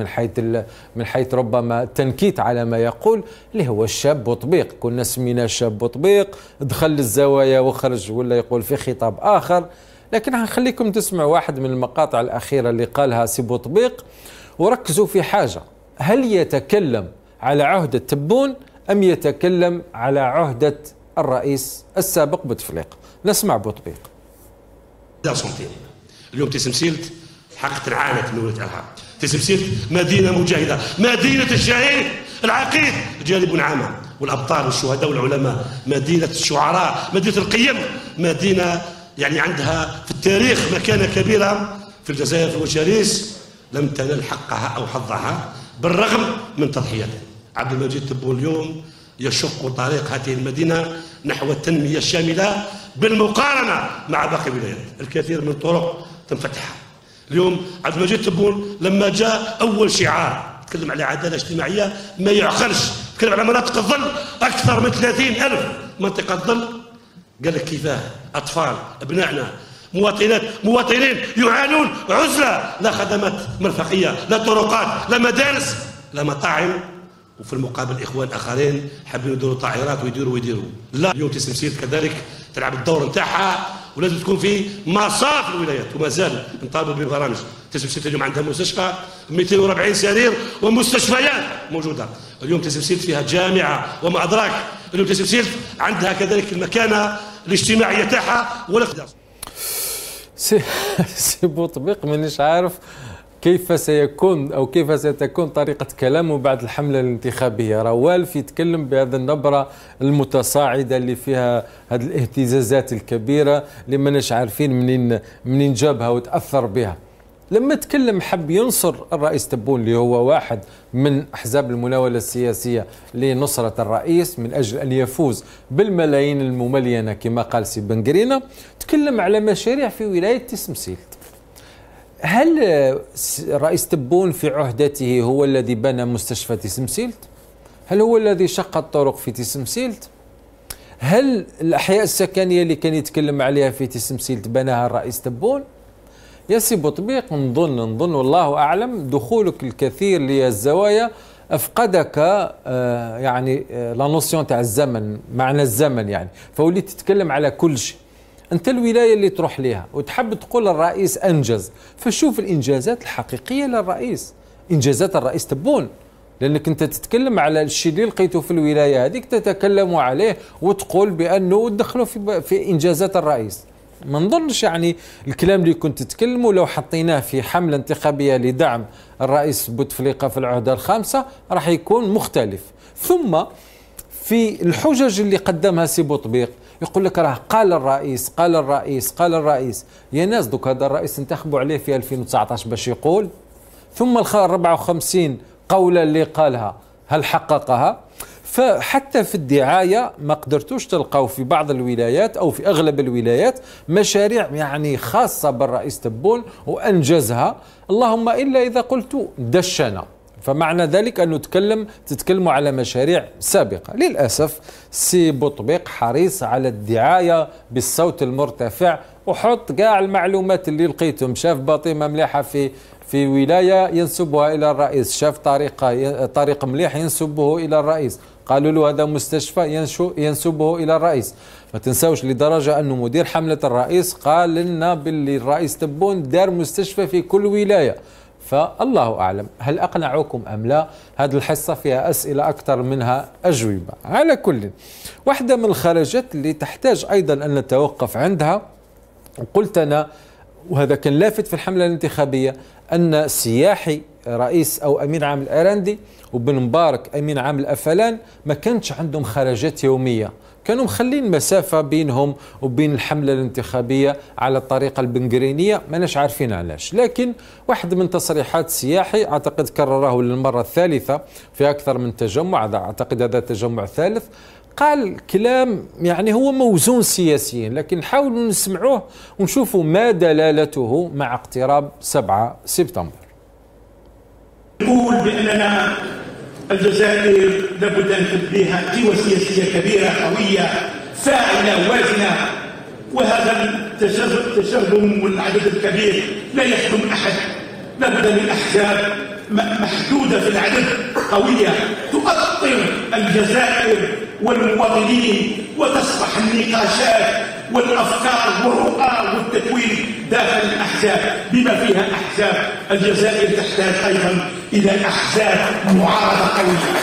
من حيث ربما تنكيت على ما يقول، اللي هو الشاب بوطبيق. كنا سميناه الشاب بوطبيق، دخل للزوايا وخرج ولا يقول في خطاب آخر. لكن هنخليكم تسمعوا واحد من المقاطع الأخيرة اللي قالها سي بوطبيق، وركزوا في حاجة، هل يتكلم على عهدة تبون أم يتكلم على عهدة الرئيس السابق بوتفليقة؟ نسمع بوطبيق. اليوم تسمسيلت حققت العانة الأولى تاعها، تسمسيلت مدينة مجاهدة، مدينة الشهيد العقيد جانب نعامة والأبطال والشهداء والعلماء، مدينة الشعراء، مدينة القيم، مدينة عندها في التاريخ مكانة كبيرة في الجزائر في وشاريس لم تنل حقها أو حظها بالرغم من تضحياتها. عبد المجيد تبون اليوم يشق طريق هذه المدينة نحو التنمية الشاملة بالمقارنة مع باقي الولايات، الكثير من الطرق تنفتحها. اليوم عبد المجيد تبون لما جاء أول شعار تكلم على عدالة اجتماعية ما يعقلش، تكلم على مناطق الظل أكثر من 30,000 منطقة ظل، قال لك كيفاه أطفال أبنائنا مواطنات مواطنين يعانون عزلة، لا خدمات مرفقية، لا طرقات، لا مدارس، لا مطاعم، وفي المقابل إخوان آخرين حابين يديروا طائرات ويديروا لا. اليوم تسمسيل كذلك تلعب الدور نتاعها، ولازم تكون في مصاف الولايات، ومازال نطالبوا ببرامج تسبسيت اليوم عندها مستشفى 240 سرير ومستشفيات موجوده. اليوم تسبسيت فيها جامعه وما ادراك. اليوم تسبسيت عندها كذلك المكانه الاجتماعيه تاعها والاقتصاد. سي بوطبيق مانيش عارف كيف سيكون أو كيف ستكون طريقة كلامه بعد الحملة الانتخابية. راه والف يتكلم بهذه النبرة المتصاعدة اللي فيها هذه الاهتزازات الكبيرة اللي ماناش عارفين منين جابها وتأثر بها. لما تكلم حب ينصر الرئيس تبون اللي هو واحد من أحزاب المناولة السياسية لنصرة الرئيس من أجل أن يفوز بالملايين المملينة كما قال سي بن قرينة، تكلم على مشاريع في ولاية تسمسيل. هل رئيس تبون في عهدته هو الذي بنى مستشفى تسمسيلت؟ هل هو الذي شق الطرق في تسمسيلت؟ هل الأحياء السكنية اللي كان يتكلم عليها في تسمسيلت بناها الرئيس تبون؟ يا سي بوطبيق نظن والله أعلم دخولك الكثير للزوايا أفقدك يعني لا نوسيون تاع الزمن، معنى الزمن يعني، فوليت تتكلم على كل شيء. أنت الولاية اللي تروح ليها وتحب تقول الرئيس أنجز، فشوف الإنجازات الحقيقية للرئيس، إنجازات الرئيس تبون، لأنك أنت تتكلم على الشيء اللي لقيته في الولاية هذيك تتكلم عليه وتقول بأنه تدخلوا في إنجازات الرئيس. ما نظنش يعني الكلام اللي كنت تتكلمه لو حطيناه في حملة انتخابية لدعم الرئيس بوتفليقة في العهدة الخامسة راح يكون مختلف. ثم في الحجج اللي قدمها سي بوطبيق يقول لك راه قال الرئيس. يا ناس دوك هذا الرئيس انتخبوا عليه في 2019 باش يقول، ثم ال 54 قوله اللي قالها هل حققها؟ فحتى في الدعايه ما قدرتوش تلقاو في بعض الولايات او في اغلب الولايات مشاريع يعني خاصه بالرئيس تبون وانجزها، اللهم الا اذا قلت دشنا، فمعنى ذلك أنه تتكلموا على مشاريع سابقة. للأسف سي بوطبيق حريص على الدعاية بالصوت المرتفع وحط كاع المعلومات اللي لقيتهم، شاف باطمة مليحة في ولاية ينسبها إلى الرئيس، شاف طريق مليح ينسبه إلى الرئيس، قالوا له هذا مستشفى ينسبه إلى الرئيس. ما تنساوش لدرجة أنه مدير حملة الرئيس قال لنا باللي الرئيس تبون دار مستشفى في كل ولاية. فالله أعلم هل أقنعكم أم لا. هذه الحصة فيها أسئلة أكثر منها أجوبة. على كل واحدة من الخرجات اللي تحتاج أيضا أن نتوقف عندها، قلت أنا وهذا كان لافت في الحملة الانتخابية أن السياحي رئيس أو أمين عام الأرندي وبن مبارك أمين عام الأفلان ما كانتش عندهم خرجات يومية، كانوا مخلين مسافة بينهم وبين الحملة الانتخابية على الطريقة البنقرينية، ماناش عارفين علاش. لكن واحد من تصريحات سياحي أعتقد كرره للمرة الثالثة في أكثر من تجمع، أعتقد هذا التجمع الثالث، قال كلام يعني هو موزون سياسيا، لكن نحاولوا نسمعوه ونشوفوا ما دلالته مع اقتراب 7 سبتمبر. نقول بأننا الجزائر لابد أن تبنيها قوى سياسية كبيرة قوية فاعلة وازنة، وهذا التشرذم والعدد الكبير لا يخدم أحد. لابد من أحزاب محدودة في العدد قوية تؤطر الجزائر والمواطنين وتصبح النقاشات والأفكار والرؤى والتكوين داخل الأحزاب، بما فيها أحزاب الجزائر تحتاج أيضا إلى أحزاب معارضة قوية،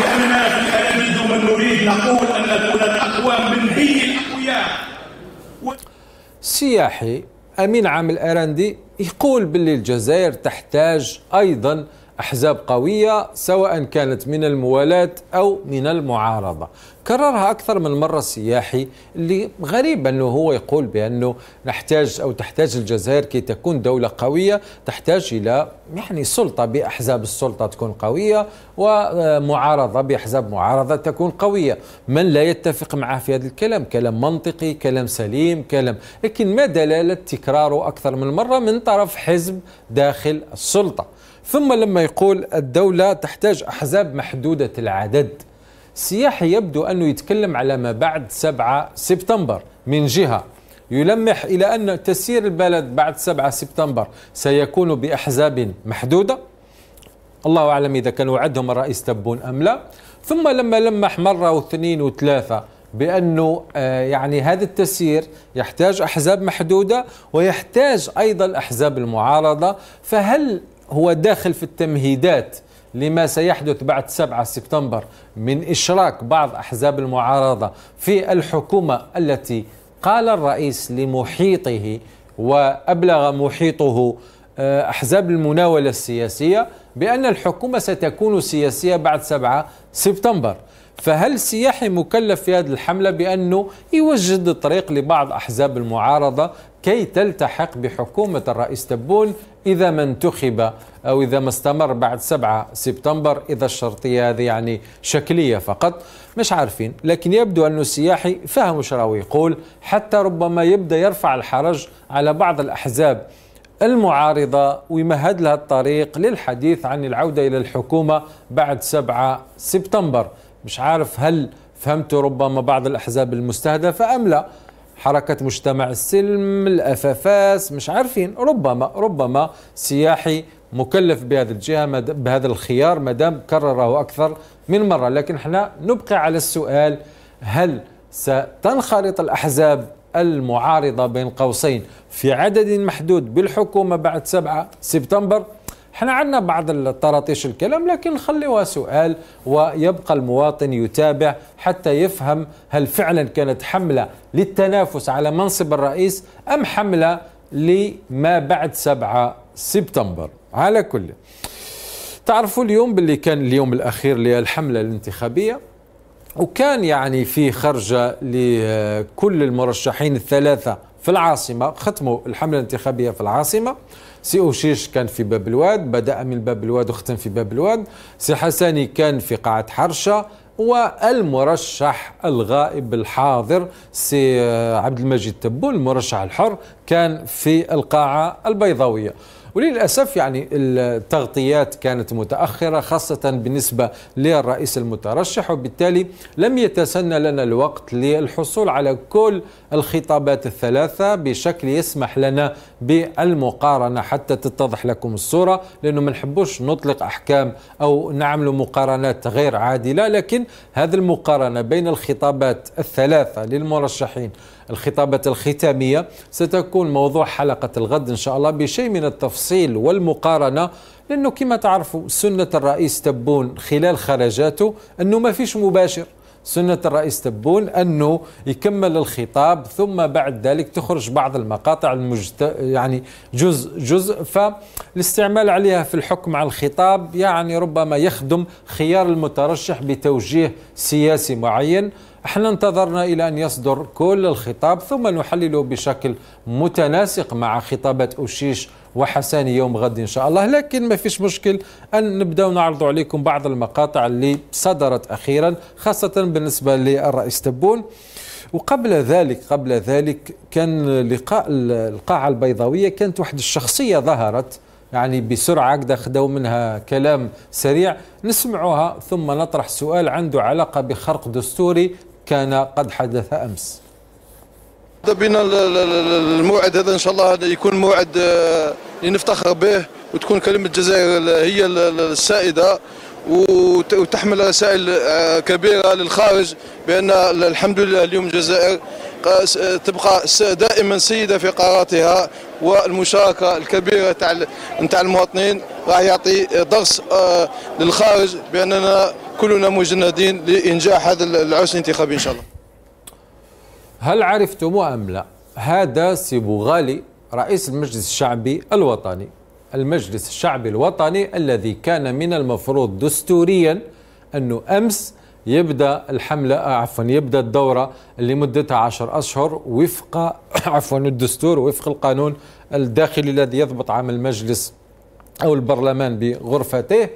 لأننا في الأمد من نريد نقول أن نكون الأقوى من هي الأقوياء. سياحي أمين عام الأرندي يقول باللي الجزائر تحتاج أيضا أحزاب قوية سواء كانت من الموالاة أو من المعارضة. كررها أكثر من مرة السياحي، اللي غريب أنه هو يقول بأنه نحتاج أو تحتاج الجزائر كي تكون دولة قوية تحتاج إلى يعني سلطة بأحزاب السلطة تكون قوية ومعارضة بأحزاب معارضة تكون قوية. من لا يتفق معه في هذا الكلام، كلام منطقي، كلام سليم، كلام، لكن ما دلالة تكراره أكثر من مرة من طرف حزب داخل السلطة. ثم لما يقول الدولة تحتاج أحزاب محدودة العدد، سياحي يبدو أنه يتكلم على ما بعد 7 سبتمبر من جهة، يلمح إلى أن تسير البلد بعد 7 سبتمبر سيكون بأحزاب محدودة. الله أعلم إذا كان وعدهم الرئيس تبون أم لا. ثم لما لمح مرة واثنين وثلاثة بأنه يعني هذا التسيير يحتاج أحزاب محدودة ويحتاج أيضا أحزاب المعارضة. فهل هو داخل في التمهيدات لما سيحدث بعد 7 سبتمبر من إشراك بعض أحزاب المعارضة في الحكومة التي قال الرئيس لمحيطه وأبلغ محيطه أحزاب المناولة السياسية بأن الحكومة ستكون سياسية بعد 7 سبتمبر؟ فهل سياحي مكلف في هذه الحملة بأنه يوجد الطريق لبعض أحزاب المعارضة كي تلتحق بحكومة الرئيس تبون إذا ما انتخب أو إذا ما استمر بعد 7 سبتمبر، إذا الشرطية هذه يعني شكلية فقط مش عارفين. لكن يبدو أنه السياحي فهم وش راهو يقول، حتى ربما يبدأ يرفع الحرج على بعض الأحزاب المعارضة ويمهد لها الطريق للحديث عن العودة إلى الحكومة بعد 7 سبتمبر. مش عارف هل فهمت ربما بعض الأحزاب المستهدفة أم لا، حركة مجتمع السلم، الأفافاس، مش عارفين. ربما سياحي مكلف بهذه الجهة بهذا الخيار مدام كرره أكثر من مرة. لكن احنا نبقى على السؤال، هل ستنخرط الأحزاب المعارضة بين قوسين في عدد محدود بالحكومة بعد 7 سبتمبر؟ احنا عندنا بعض الطراطيش الكلام، لكن خليوها سؤال ويبقى المواطن يتابع حتى يفهم هل فعلا كانت حملة للتنافس على منصب الرئيس أم حملة لما بعد 7 سبتمبر. على كل، تعرفوا اليوم باللي كان اليوم الأخير للحملة الانتخابية، وكان يعني في خرجة لكل المرشحين الثلاثة في العاصمة، ختموا الحملة الانتخابية في العاصمة. سي أوشيش كان في باب الواد، بدأ من باب الواد وختم في باب الواد. سي حساني كان في قاعة حرشة، والمرشح الغائب الحاضر سي عبد المجيد تبون المرشح الحر كان في القاعة البيضاوية. وللأسف يعني التغطيات كانت متأخرة خاصة بالنسبة للرئيس المترشح، وبالتالي لم يتسنى لنا الوقت للحصول على كل الخطابات الثلاثة بشكل يسمح لنا بالمقارنة حتى تتضح لكم الصورة، لأنه ما نحبوش نطلق أحكام أو نعمل مقارنات غير عادلة. لكن هذه المقارنة بين الخطابات الثلاثة للمرشحين، الخطابات الختامية، ستكون موضوع حلقة الغد إن شاء الله بشيء من التفصيل والمقارنة، لأنه كما تعرفوا سنة الرئيس تبون خلال خرجاته أنه ما فيش مباشر. سنة الرئيس تبون أنه يكمل الخطاب ثم بعد ذلك تخرج بعض المقاطع يعني جزء، فالاستعمال عليها في الحكم على الخطاب يعني ربما يخدم خيار المترشح بتوجيه سياسي معين. احنا انتظرنا إلى أن يصدر كل الخطاب ثم نحلله بشكل متناسق مع خطابات أوشيش وحساني يوم غد إن شاء الله. لكن ما فيش مشكل أن نبدأ نعرض عليكم بعض المقاطع اللي صدرت أخيرا خاصة بالنسبة للرئيس تبون. وقبل ذلك كان لقاء القاعة البيضاوية، كانت واحد الشخصية ظهرت يعني بسرعة كدا، خدوا منها كلام سريع نسمعوها ثم نطرح سؤال عنده علاقة بخرق دستوري كان قد حدث أمس. بنا الموعد هذا إن شاء الله يكون موعد لنفتخر به، وتكون كلمة الجزائر هي السائدة وتحمل رسائل كبيرة للخارج بأن الحمد لله اليوم الجزائر تبقى دائما سيدة في قراراتها، والمشاركة الكبيرة نتاع المواطنين راح يعطي درس للخارج بأننا كلنا مجندين لإنجاح هذا العرس الانتخابي إن شاء الله. هل عرفتم أم لا؟ هذا سي بوغالي رئيس المجلس الشعبي الوطني، المجلس الشعبي الوطني الذي كان من المفروض دستوريا أنه أمس يبدأ يبدأ الدورة اللي مدتها 10 أشهر وفق الدستور، وفق القانون الداخلي الذي يضبط عمل المجلس أو البرلمان بغرفتيه.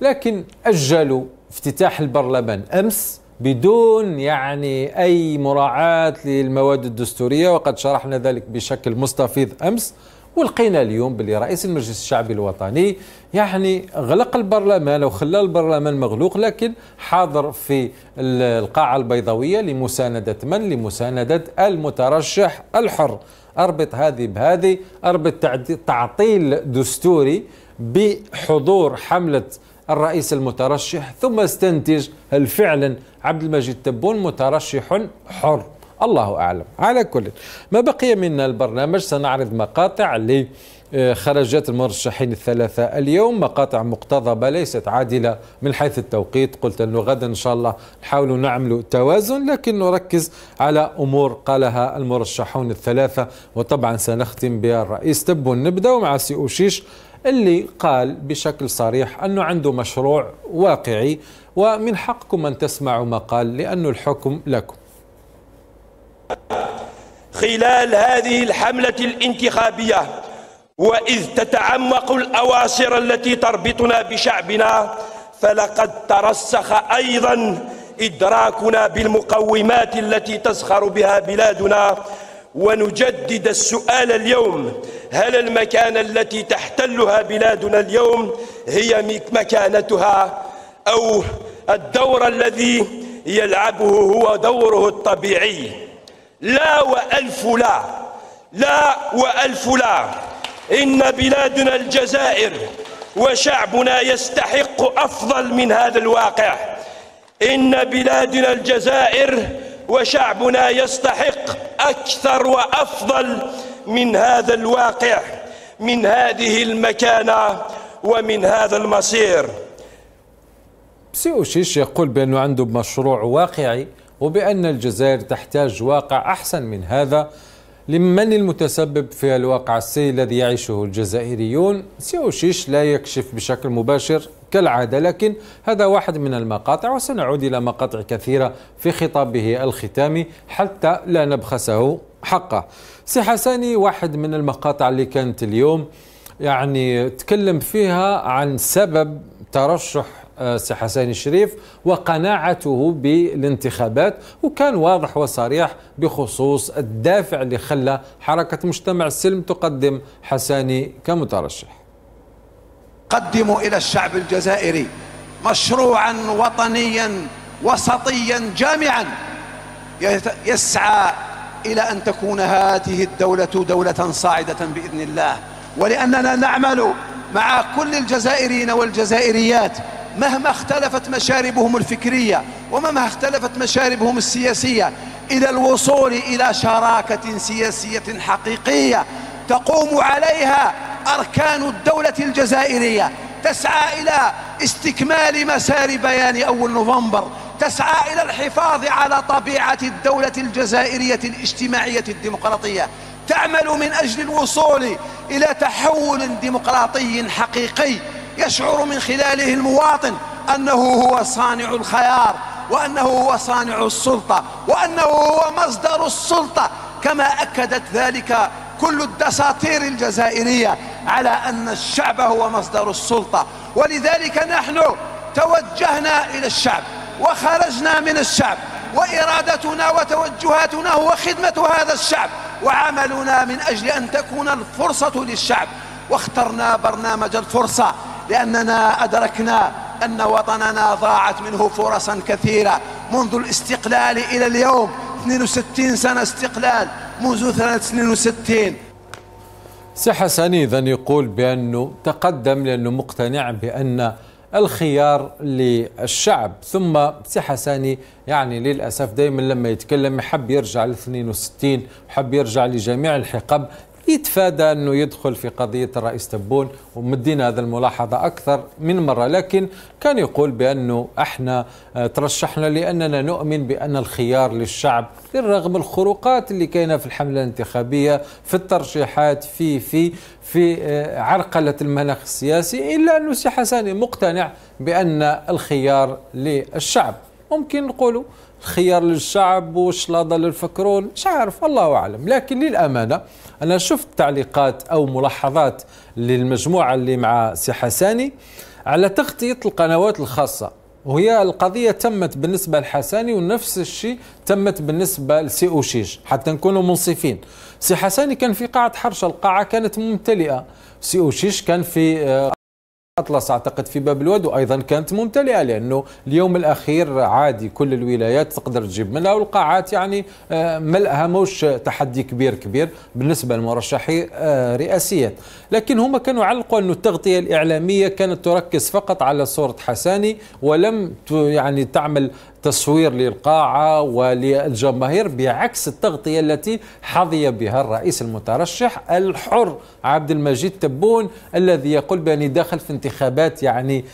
لكن أجلوا افتتاح البرلمان أمس بدون يعني أي مراعاة للمواد الدستورية، وقد شرحنا ذلك بشكل مستفيض أمس. ولقينا اليوم باللي رئيس المجلس الشعبي الوطني يعني غلق البرلمان أو خلى البرلمان مغلوق، لكن حاضر في القاعة البيضاوية لمساندة من؟ لمساندة المترشح الحر. أربط هذه بهذه، أربط تعطيل دستوري بحضور حملة الرئيس المترشح، ثم استنتج هل فعلا عبد المجيد تبون مترشح حر؟ الله أعلم. على كل ما بقي من البرنامج سنعرض مقاطع خرجت المرشحين الثلاثة اليوم، مقاطع مقتضبة ليست عادلة من حيث التوقيت. قلت أنه غدا إن شاء الله نحاول نعمل توازن، لكن نركز على أمور قالها المرشحون الثلاثة، وطبعا سنختم بها الرئيس تبون. نبدأ مع سي أوشيش اللي قال بشكل صريح أنه عنده مشروع واقعي، ومن حقكم أن تسمعوا ما قال لأنه الحكم لكم. خلال هذه الحملة الانتخابية وإذ تتعمق الأواصر التي تربطنا بشعبنا، فلقد ترسخ أيضا إدراكنا بالمقومات التي تزخر بها بلادنا، ونجدد السؤال اليوم: هل المكانة التي تحتلها بلادنا اليوم هي مكانتها، أو الدور الذي يلعبه هو دوره الطبيعي؟ لا وألف لا، لا وألف لا. إن بلادنا الجزائر وشعبنا يستحق أفضل من هذا الواقع. إن بلادنا الجزائر وشعبنا يستحق أكثر وأفضل من هذا الواقع، من هذه المكانة ومن هذا المصير. سي أوشيش يقول بأنه عنده مشروع واقعي وبأن الجزائر تحتاج واقع أحسن من هذا. لمن المتسبب في الواقع السيء الذي يعيشه الجزائريون؟ سي أوشيش لا يكشف بشكل مباشر كالعادة، لكن هذا واحد من المقاطع، وسنعود إلى مقاطع كثيرة في خطابه الختامي حتى لا نبخسه حقه. سي حساني واحد من المقاطع اللي كانت اليوم يعني تكلم فيها عن سبب ترشح سي حسين الشريف وقناعته بالانتخابات، وكان واضح وصريح بخصوص الدافع اللي خلى حركة مجتمع السلم تقدم حساني كمترشح. قدموا إلى الشعب الجزائري مشروعا وطنيا وسطيا جامعا يسعى إلى أن تكون هذه الدولة دولة صاعدة بإذن الله، ولأننا نعمل مع كل الجزائريين والجزائريات مهما اختلفت مشاربهم الفكرية ومهما اختلفت مشاربهم السياسية إلى الوصول إلى شراكة سياسية حقيقية تقوم عليها أركان الدولة الجزائرية، تسعى إلى استكمال مسار بيان أول نوفمبر، تسعى إلى الحفاظ على طبيعة الدولة الجزائرية الاجتماعية الديمقراطية، تعمل من أجل الوصول إلى تحول ديمقراطي حقيقي يشعر من خلاله المواطن أنه هو صانع الخيار، وأنه هو صانع السلطة، وأنه هو مصدر السلطة، كما أكدت ذلك كل الدساتير الجزائرية على أن الشعب هو مصدر السلطة. ولذلك نحن توجهنا إلى الشعب وخرجنا من الشعب، وإرادتنا وتوجهاتنا هو خدمة هذا الشعب، وعملنا من أجل أن تكون الفرصة للشعب، واخترنا برنامج الفرصة لأننا أدركنا أن وطننا ضاعت منه فرصا كثيرة منذ الاستقلال إلى اليوم، 62 سنة استقلال منذ سنة 62. سي حسني إذن يقول بأنه تقدم لأنه مقتنع بأن الخيار للشعب. ثم سي حساني يعني للأسف دائما لما يتكلم يحب يرجع ل 62 وحب يرجع لجميع الحقب، يتفادى أنه يدخل في قضية الرئيس تبون، ومدينا هذا الملاحظة أكثر من مرة. لكن كان يقول بأنه احنا ترشحنا لأننا نؤمن بأن الخيار للشعب، بالرغم الخروقات اللي كاينة في الحملة الانتخابية في الترشيحات في عرقلة المناخ السياسي، إلا أنه سي حساني مقتنع بأن الخيار للشعب. ممكن نقولوا الخيار للشعب وش لا ضل الفكرون، مش عارف الله أعلم. لكن للأمانة أنا شفت تعليقات أو ملاحظات للمجموعة اللي مع سي حساني على تغطية القنوات الخاصة، وهي القضية تمت بالنسبة لحساني ونفس الشيء تمت بالنسبة لسي أوشيش. حتى نكونوا منصفين، سي حساني كان في قاعة حرش، القاعة كانت ممتلئة، سي أوشيش كان في أطلس أعتقد في باب الود وأيضا كانت ممتلئة لأنه اليوم الأخير عادي كل الولايات تقدر تجيب منها والقاعات يعني ملأها موش تحدي كبير بالنسبة لمرشحي رئاسيات، لكن هم كانوا علقوا أن التغطية الإعلامية كانت تركز فقط على صورة حساني ولم يعني تعمل تصوير للقاعة وللجماهير بعكس التغطية التي حظي بها الرئيس المترشح الحر عبد المجيد تبون الذي يقول بأني داخل في انتخابات يعني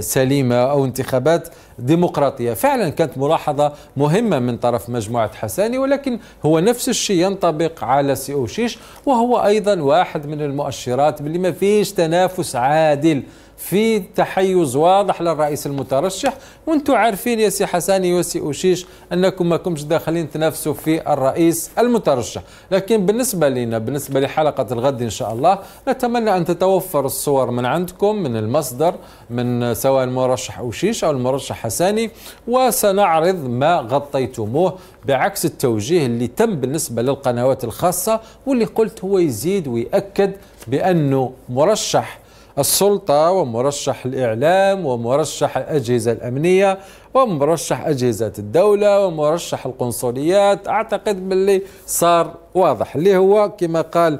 سليمة أو انتخابات ديمقراطية. فعلا كانت ملاحظة مهمة من طرف مجموعة حساني، ولكن هو نفس الشيء ينطبق على سيوشيش وهو أيضا واحد من المؤشرات باللي ما فيش تنافس عادل، في تحيز واضح للرئيس المترشح، وانتم عارفين يا سي حساني وسيوشيش انكم ما كنتش داخلين تنافسوا في الرئيس المترشح. لكن بالنسبه لنا بالنسبه لحلقه الغد ان شاء الله نتمنى ان تتوفر الصور من عندكم من المصدر من سواء المرشح اوشيش او المرشح حساني، وسنعرض ما غطيتموه بعكس التوجيه اللي تم بالنسبه للقنوات الخاصه واللي قلت هو يزيد ويؤكد بانه مرشح السلطة ومرشح الإعلام ومرشح الأجهزة الأمنية ومرشح أجهزة الدولة ومرشح القنصليات. أعتقد باللي صار واضح اللي هو كما قال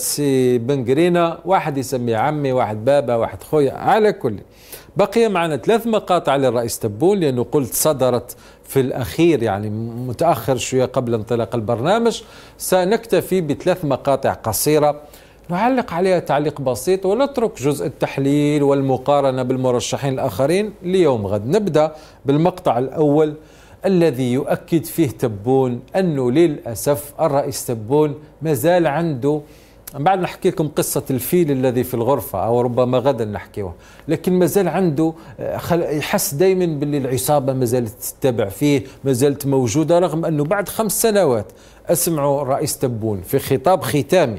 سي بن قرينة، واحد يسمي عمي واحد بابا واحد خويا. على كل بقي معنا 3 مقاطع للرئيس تبون لأنه قلت صدرت في الأخير يعني متأخر شوية قبل انطلاق البرنامج. سنكتفي ب3 مقاطع قصيرة نعلق عليها تعليق بسيط ونترك جزء التحليل والمقارنة بالمرشحين الآخرين ليوم غد. نبدأ بالمقطع الأول الذي يؤكد فيه تبون أنه للأسف الرئيس تبون ما زال عنده، بعد نحكي لكم قصة الفيل الذي في الغرفة أو ربما غدا نحكيها، لكن ما زال عنده يحس دايما باللي العصابة ما زالت تتبع فيه ما زالت موجودة، رغم أنه بعد 5 سنوات أسمعوا الرئيس تبون في خطاب ختامي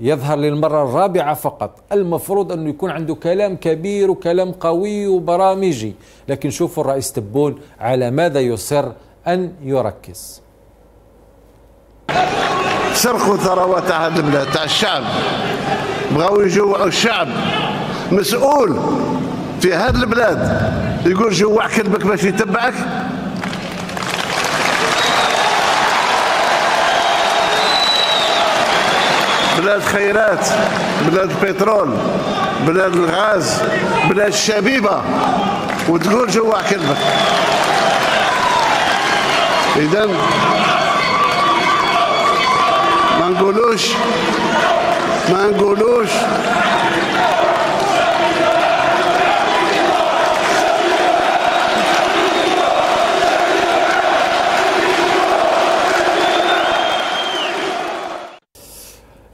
يظهر للمرة الرابعة فقط. المفروض أنه يكون عنده كلام كبير وكلام قوي وبرامجي، لكن شوفوا الرئيس تبون على ماذا يصر أن يركز. سرقوا ثروات هذا البلاد تاع الشعب، بغاو يجوعوا الشعب. مسؤول في هذا البلاد يقول جوع كلبك باش يتبعك. بلاد خيرات، بلاد البترول، بلاد الغاز، بلاد الشبيبة، وتقول جوع كلبك. إذا ما نقولوش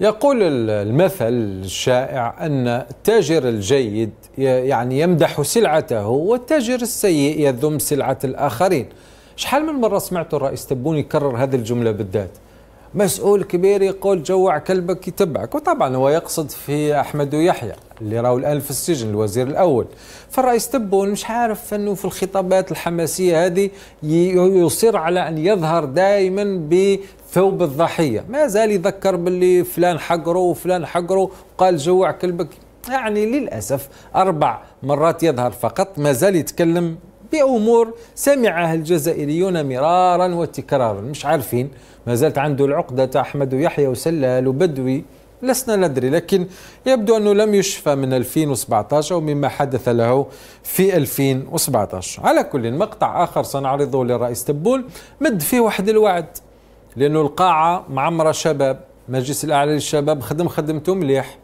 يقول المثل الشائع أن التاجر الجيد يعني يمدح سلعته والتاجر السيء يذم سلعة الآخرين. شحال من مرة سمعت الرئيس تبون يكرر هذه الجملة بالذات، مسؤول كبير يقول جوع كلبك يتبعك، وطبعا هو يقصد في أحمد ويحيى اللي راهو الآن في السجن الوزير الأول. فالرئيس تبون مش عارف أنه في الخطابات الحماسية هذه يصر على أن يظهر دائما ثوب الضحية، ما زال يذكر باللي فلان حقره وفلان حقره وقال جوع كلبك. يعني للأسف 4 مرات يظهر فقط، ما زال يتكلم بأمور سمعها الجزائريون مرارا وتكرارا. مش عارفين ما زالت عنده العقدة تاع أحمد ويحيى وسلال وبدوي، لسنا ندري، لكن يبدو أنه لم يشفى من 2017 ومما حدث له في 2017. على كل مقطع آخر سنعرضه للرئيس تبون مد فيه واحد الوعد لأنه القاعة معمرة شباب، مجلس الأعلى للشباب خدمته مليح،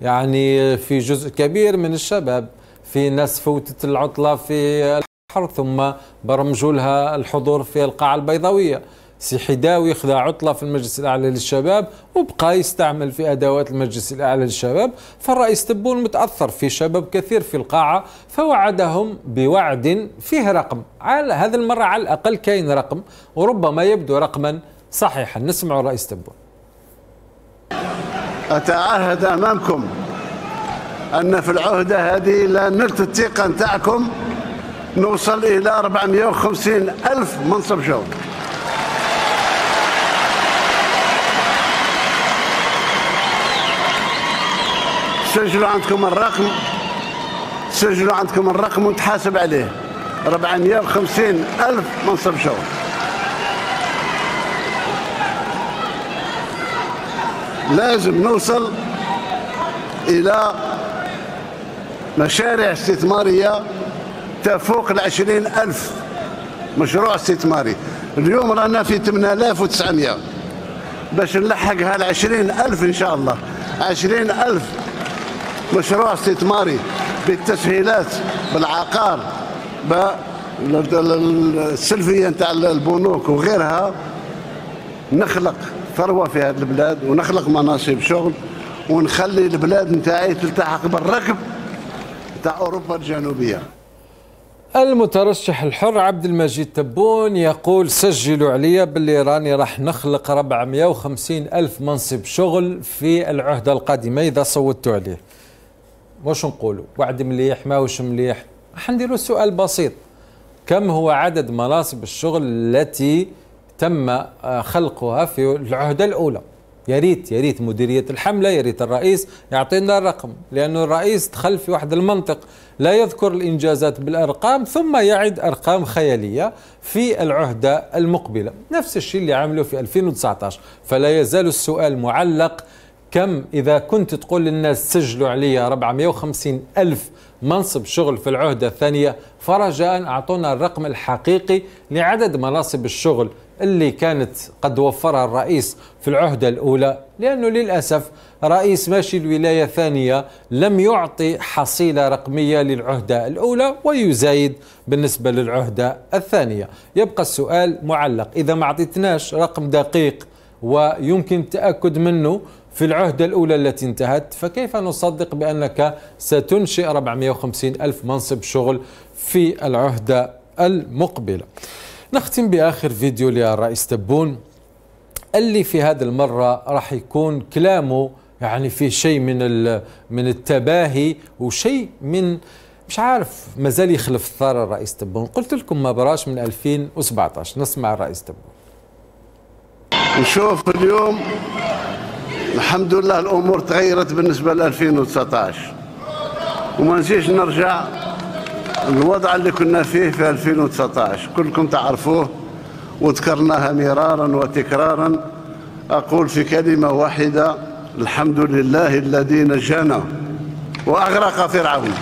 يعني في جزء كبير من الشباب، في ناس فوتت العطلة في الحر ثم برمجوا لها الحضور في القاعة البيضاوية. سي حداوي خذ عطلة في المجلس الأعلى للشباب وبقى يستعمل في أدوات المجلس الأعلى للشباب. فالرئيس تبون متأثر في شباب كثير في القاعة، فوعدهم بوعد فيه رقم، على هذه المرة على الأقل كاين رقم وربما يبدو رقما صحيحا. نسمع الرئيس تبون. أتعهد أمامكم أن في العهدة هذه لا نلت الثقة نتاعكم نوصل إلى 450,000 منصب شغل. سجلوا عندكم الرقم، سجلوا عندكم الرقم ونتحاسب عليه 450 ألف منصب شهر. لازم نوصل إلى مشاريع استثمارية تفوق 20,000 مشروع استثماري. اليوم رانا في 8,900 باش نلحق هال20,000 إن شاء الله، 20,000 مشروع استثماري بالتسهيلات بالعقار بالسلفية نتاع البنوك وغيرها. نخلق ثروة في هذه البلاد ونخلق مناصب شغل ونخلي البلاد نتاعي تلتحق بالركب نتاع أوروبا الجنوبية. المترشح الحر عبد المجيد تبون يقول سجلوا عليا باللي راني راح نخلق 450,000 منصب شغل في العهدة القادمة إذا صوتوا عليه. واش نقولوا؟ وعد مليح ماهوش مليح؟ راح نديروا سؤال بسيط، كم هو عدد مناصب الشغل التي تم خلقها في العهدة الأولى؟ يا ريت مديرية الحملة، يا ريت الرئيس يعطينا الرقم، لأنه الرئيس دخل في واحد المنطق، لا يذكر الإنجازات بالأرقام ثم يعد أرقام خيالية في العهدة المقبلة، نفس الشيء اللي عمله في 2019، فلا يزال السؤال معلق. كم إذا كنت تقول للناس سجلوا عليا 450,000 منصب شغل في العهدة الثانية، فرجاء أعطونا الرقم الحقيقي لعدد مناصب الشغل اللي كانت قد وفرها الرئيس في العهدة الأولى، لأنه للأسف رئيس ماشي الولاية الثانية لم يعطي حصيلة رقمية للعهدة الأولى ويزايد بالنسبة للعهدة الثانية. يبقى السؤال معلق، إذا ما أعطيتناش رقم دقيق ويمكن التأكد منه في العهدة الأولى التي انتهت، فكيف نصدق بأنك ستنشئ 450,000 منصب شغل في العهدة المقبلة؟ نختم بآخر فيديو للرئيس تبون اللي في هذه المرة راح يكون كلامه يعني في شيء من التباهي وشيء من مش عارف، مازال يخلف الثارة الرئيس تبون. قلت لكم ما براش من 2017. نسمع الرئيس تبون. نشوف اليوم الحمد لله الأمور تغيرت بالنسبة ل 2019، وما نجيش نرجع الوضع اللي كنا فيه في 2019، كلكم تعرفوه وذكرناها مرارا وتكرارا. أقول في كلمة واحدة: الحمد لله الذي نجانا وأغرق فرعون.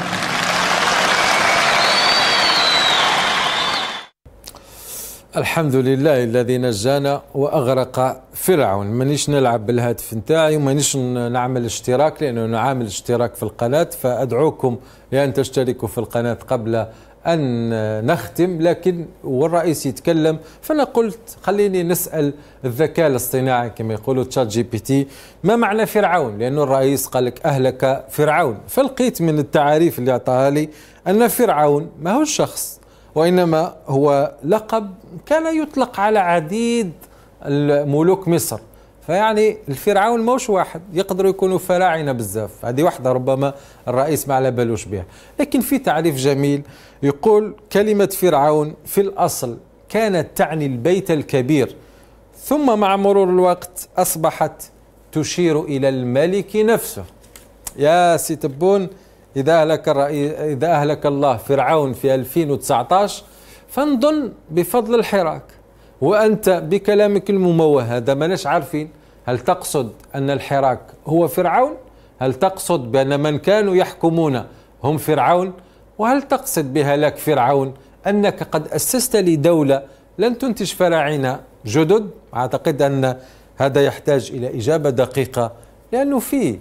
الحمد لله الذي نجانا وأغرق فرعون. مانيش نلعب بالهاتف نتاعي ومانيش نعمل اشتراك، لأنه نعمل اشتراك في القناة، فأدعوكم لأن تشتركوا في القناة قبل أن نختم. لكن والرئيس يتكلم فأنا قلت خليني نسأل الذكاء الاصطناعي كما يقولوا تشات جي بي تي ما معنى فرعون، لأنه الرئيس قال لك أهلك فرعون، فلقيت من التعاريف اللي أعطاها لي أن فرعون ما هو شخص، وإنما هو لقب كان يطلق على عديد ملوك مصر. فيعني الفرعون موش واحد، يقدروا يكونوا فراعنة بزاف، هذه واحدة ربما الرئيس ما على بالوش بها. لكن في تعريف جميل يقول كلمة فرعون في الأصل كانت تعني البيت الكبير، ثم مع مرور الوقت أصبحت تشير إلى الملك نفسه. يا سي تبون، إذا أهلك الله فرعون في 2019 فنظن بفضل الحراك، وأنت بكلامك المموه هذا ماناش عارفين هل تقصد أن الحراك هو فرعون؟ هل تقصد بأن من كانوا يحكمون هم فرعون؟ وهل تقصد بهلاك فرعون أنك قد أسست لدولة لن تنتج فراعنة جدد؟ أعتقد أن هذا يحتاج إلى إجابة دقيقة، لأنه فيه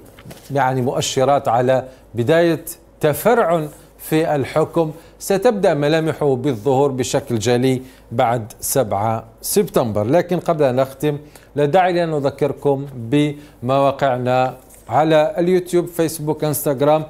يعني مؤشرات على بداية تفرع في الحكم ستبدأ ملامحه بالظهور بشكل جلي بعد 7 سبتمبر. لكن قبل أن نختم لا داعي لأن نذكركم بمواقعنا على اليوتيوب، فيسبوك، انستغرام،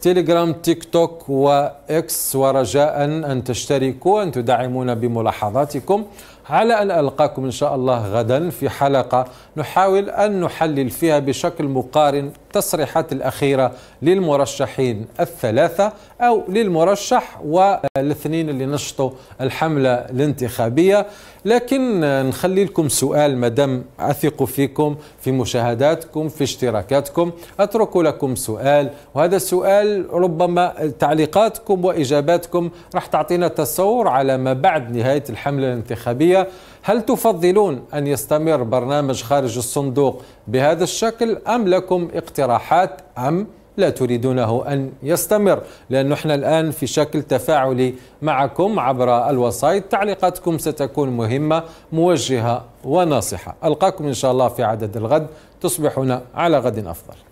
تيليجرام، تيك توك وإكس، ورجاء أن تشتركوا، أن تدعمونا بملاحظاتكم. على أن ألقاكم إن شاء الله غدا في حلقة نحاول أن نحلل فيها بشكل مقارن التصريحات الأخيرة للمرشحين الثلاثة أو للمرشح والاثنين اللي نشطوا الحملة الانتخابية. لكن نخلي لكم سؤال، مدام أثق فيكم في مشاهداتكم في اشتراكاتكم، أترك لكم سؤال، وهذا السؤال ربما تعليقاتكم وإجاباتكم راح تعطينا تصور على ما بعد نهاية الحملة الانتخابية. هل تفضلون أن يستمر برنامج خارج الصندوق بهذا الشكل أم لكم اقتراحات أم لا تريدونه أن يستمر؟ لأن نحن الآن في شكل تفاعلي معكم عبر الوسائط، تعليقاتكم ستكون مهمة موجهة وناصحة. ألقاكم إن شاء الله في عدد الغد، تصبحون على غد أفضل.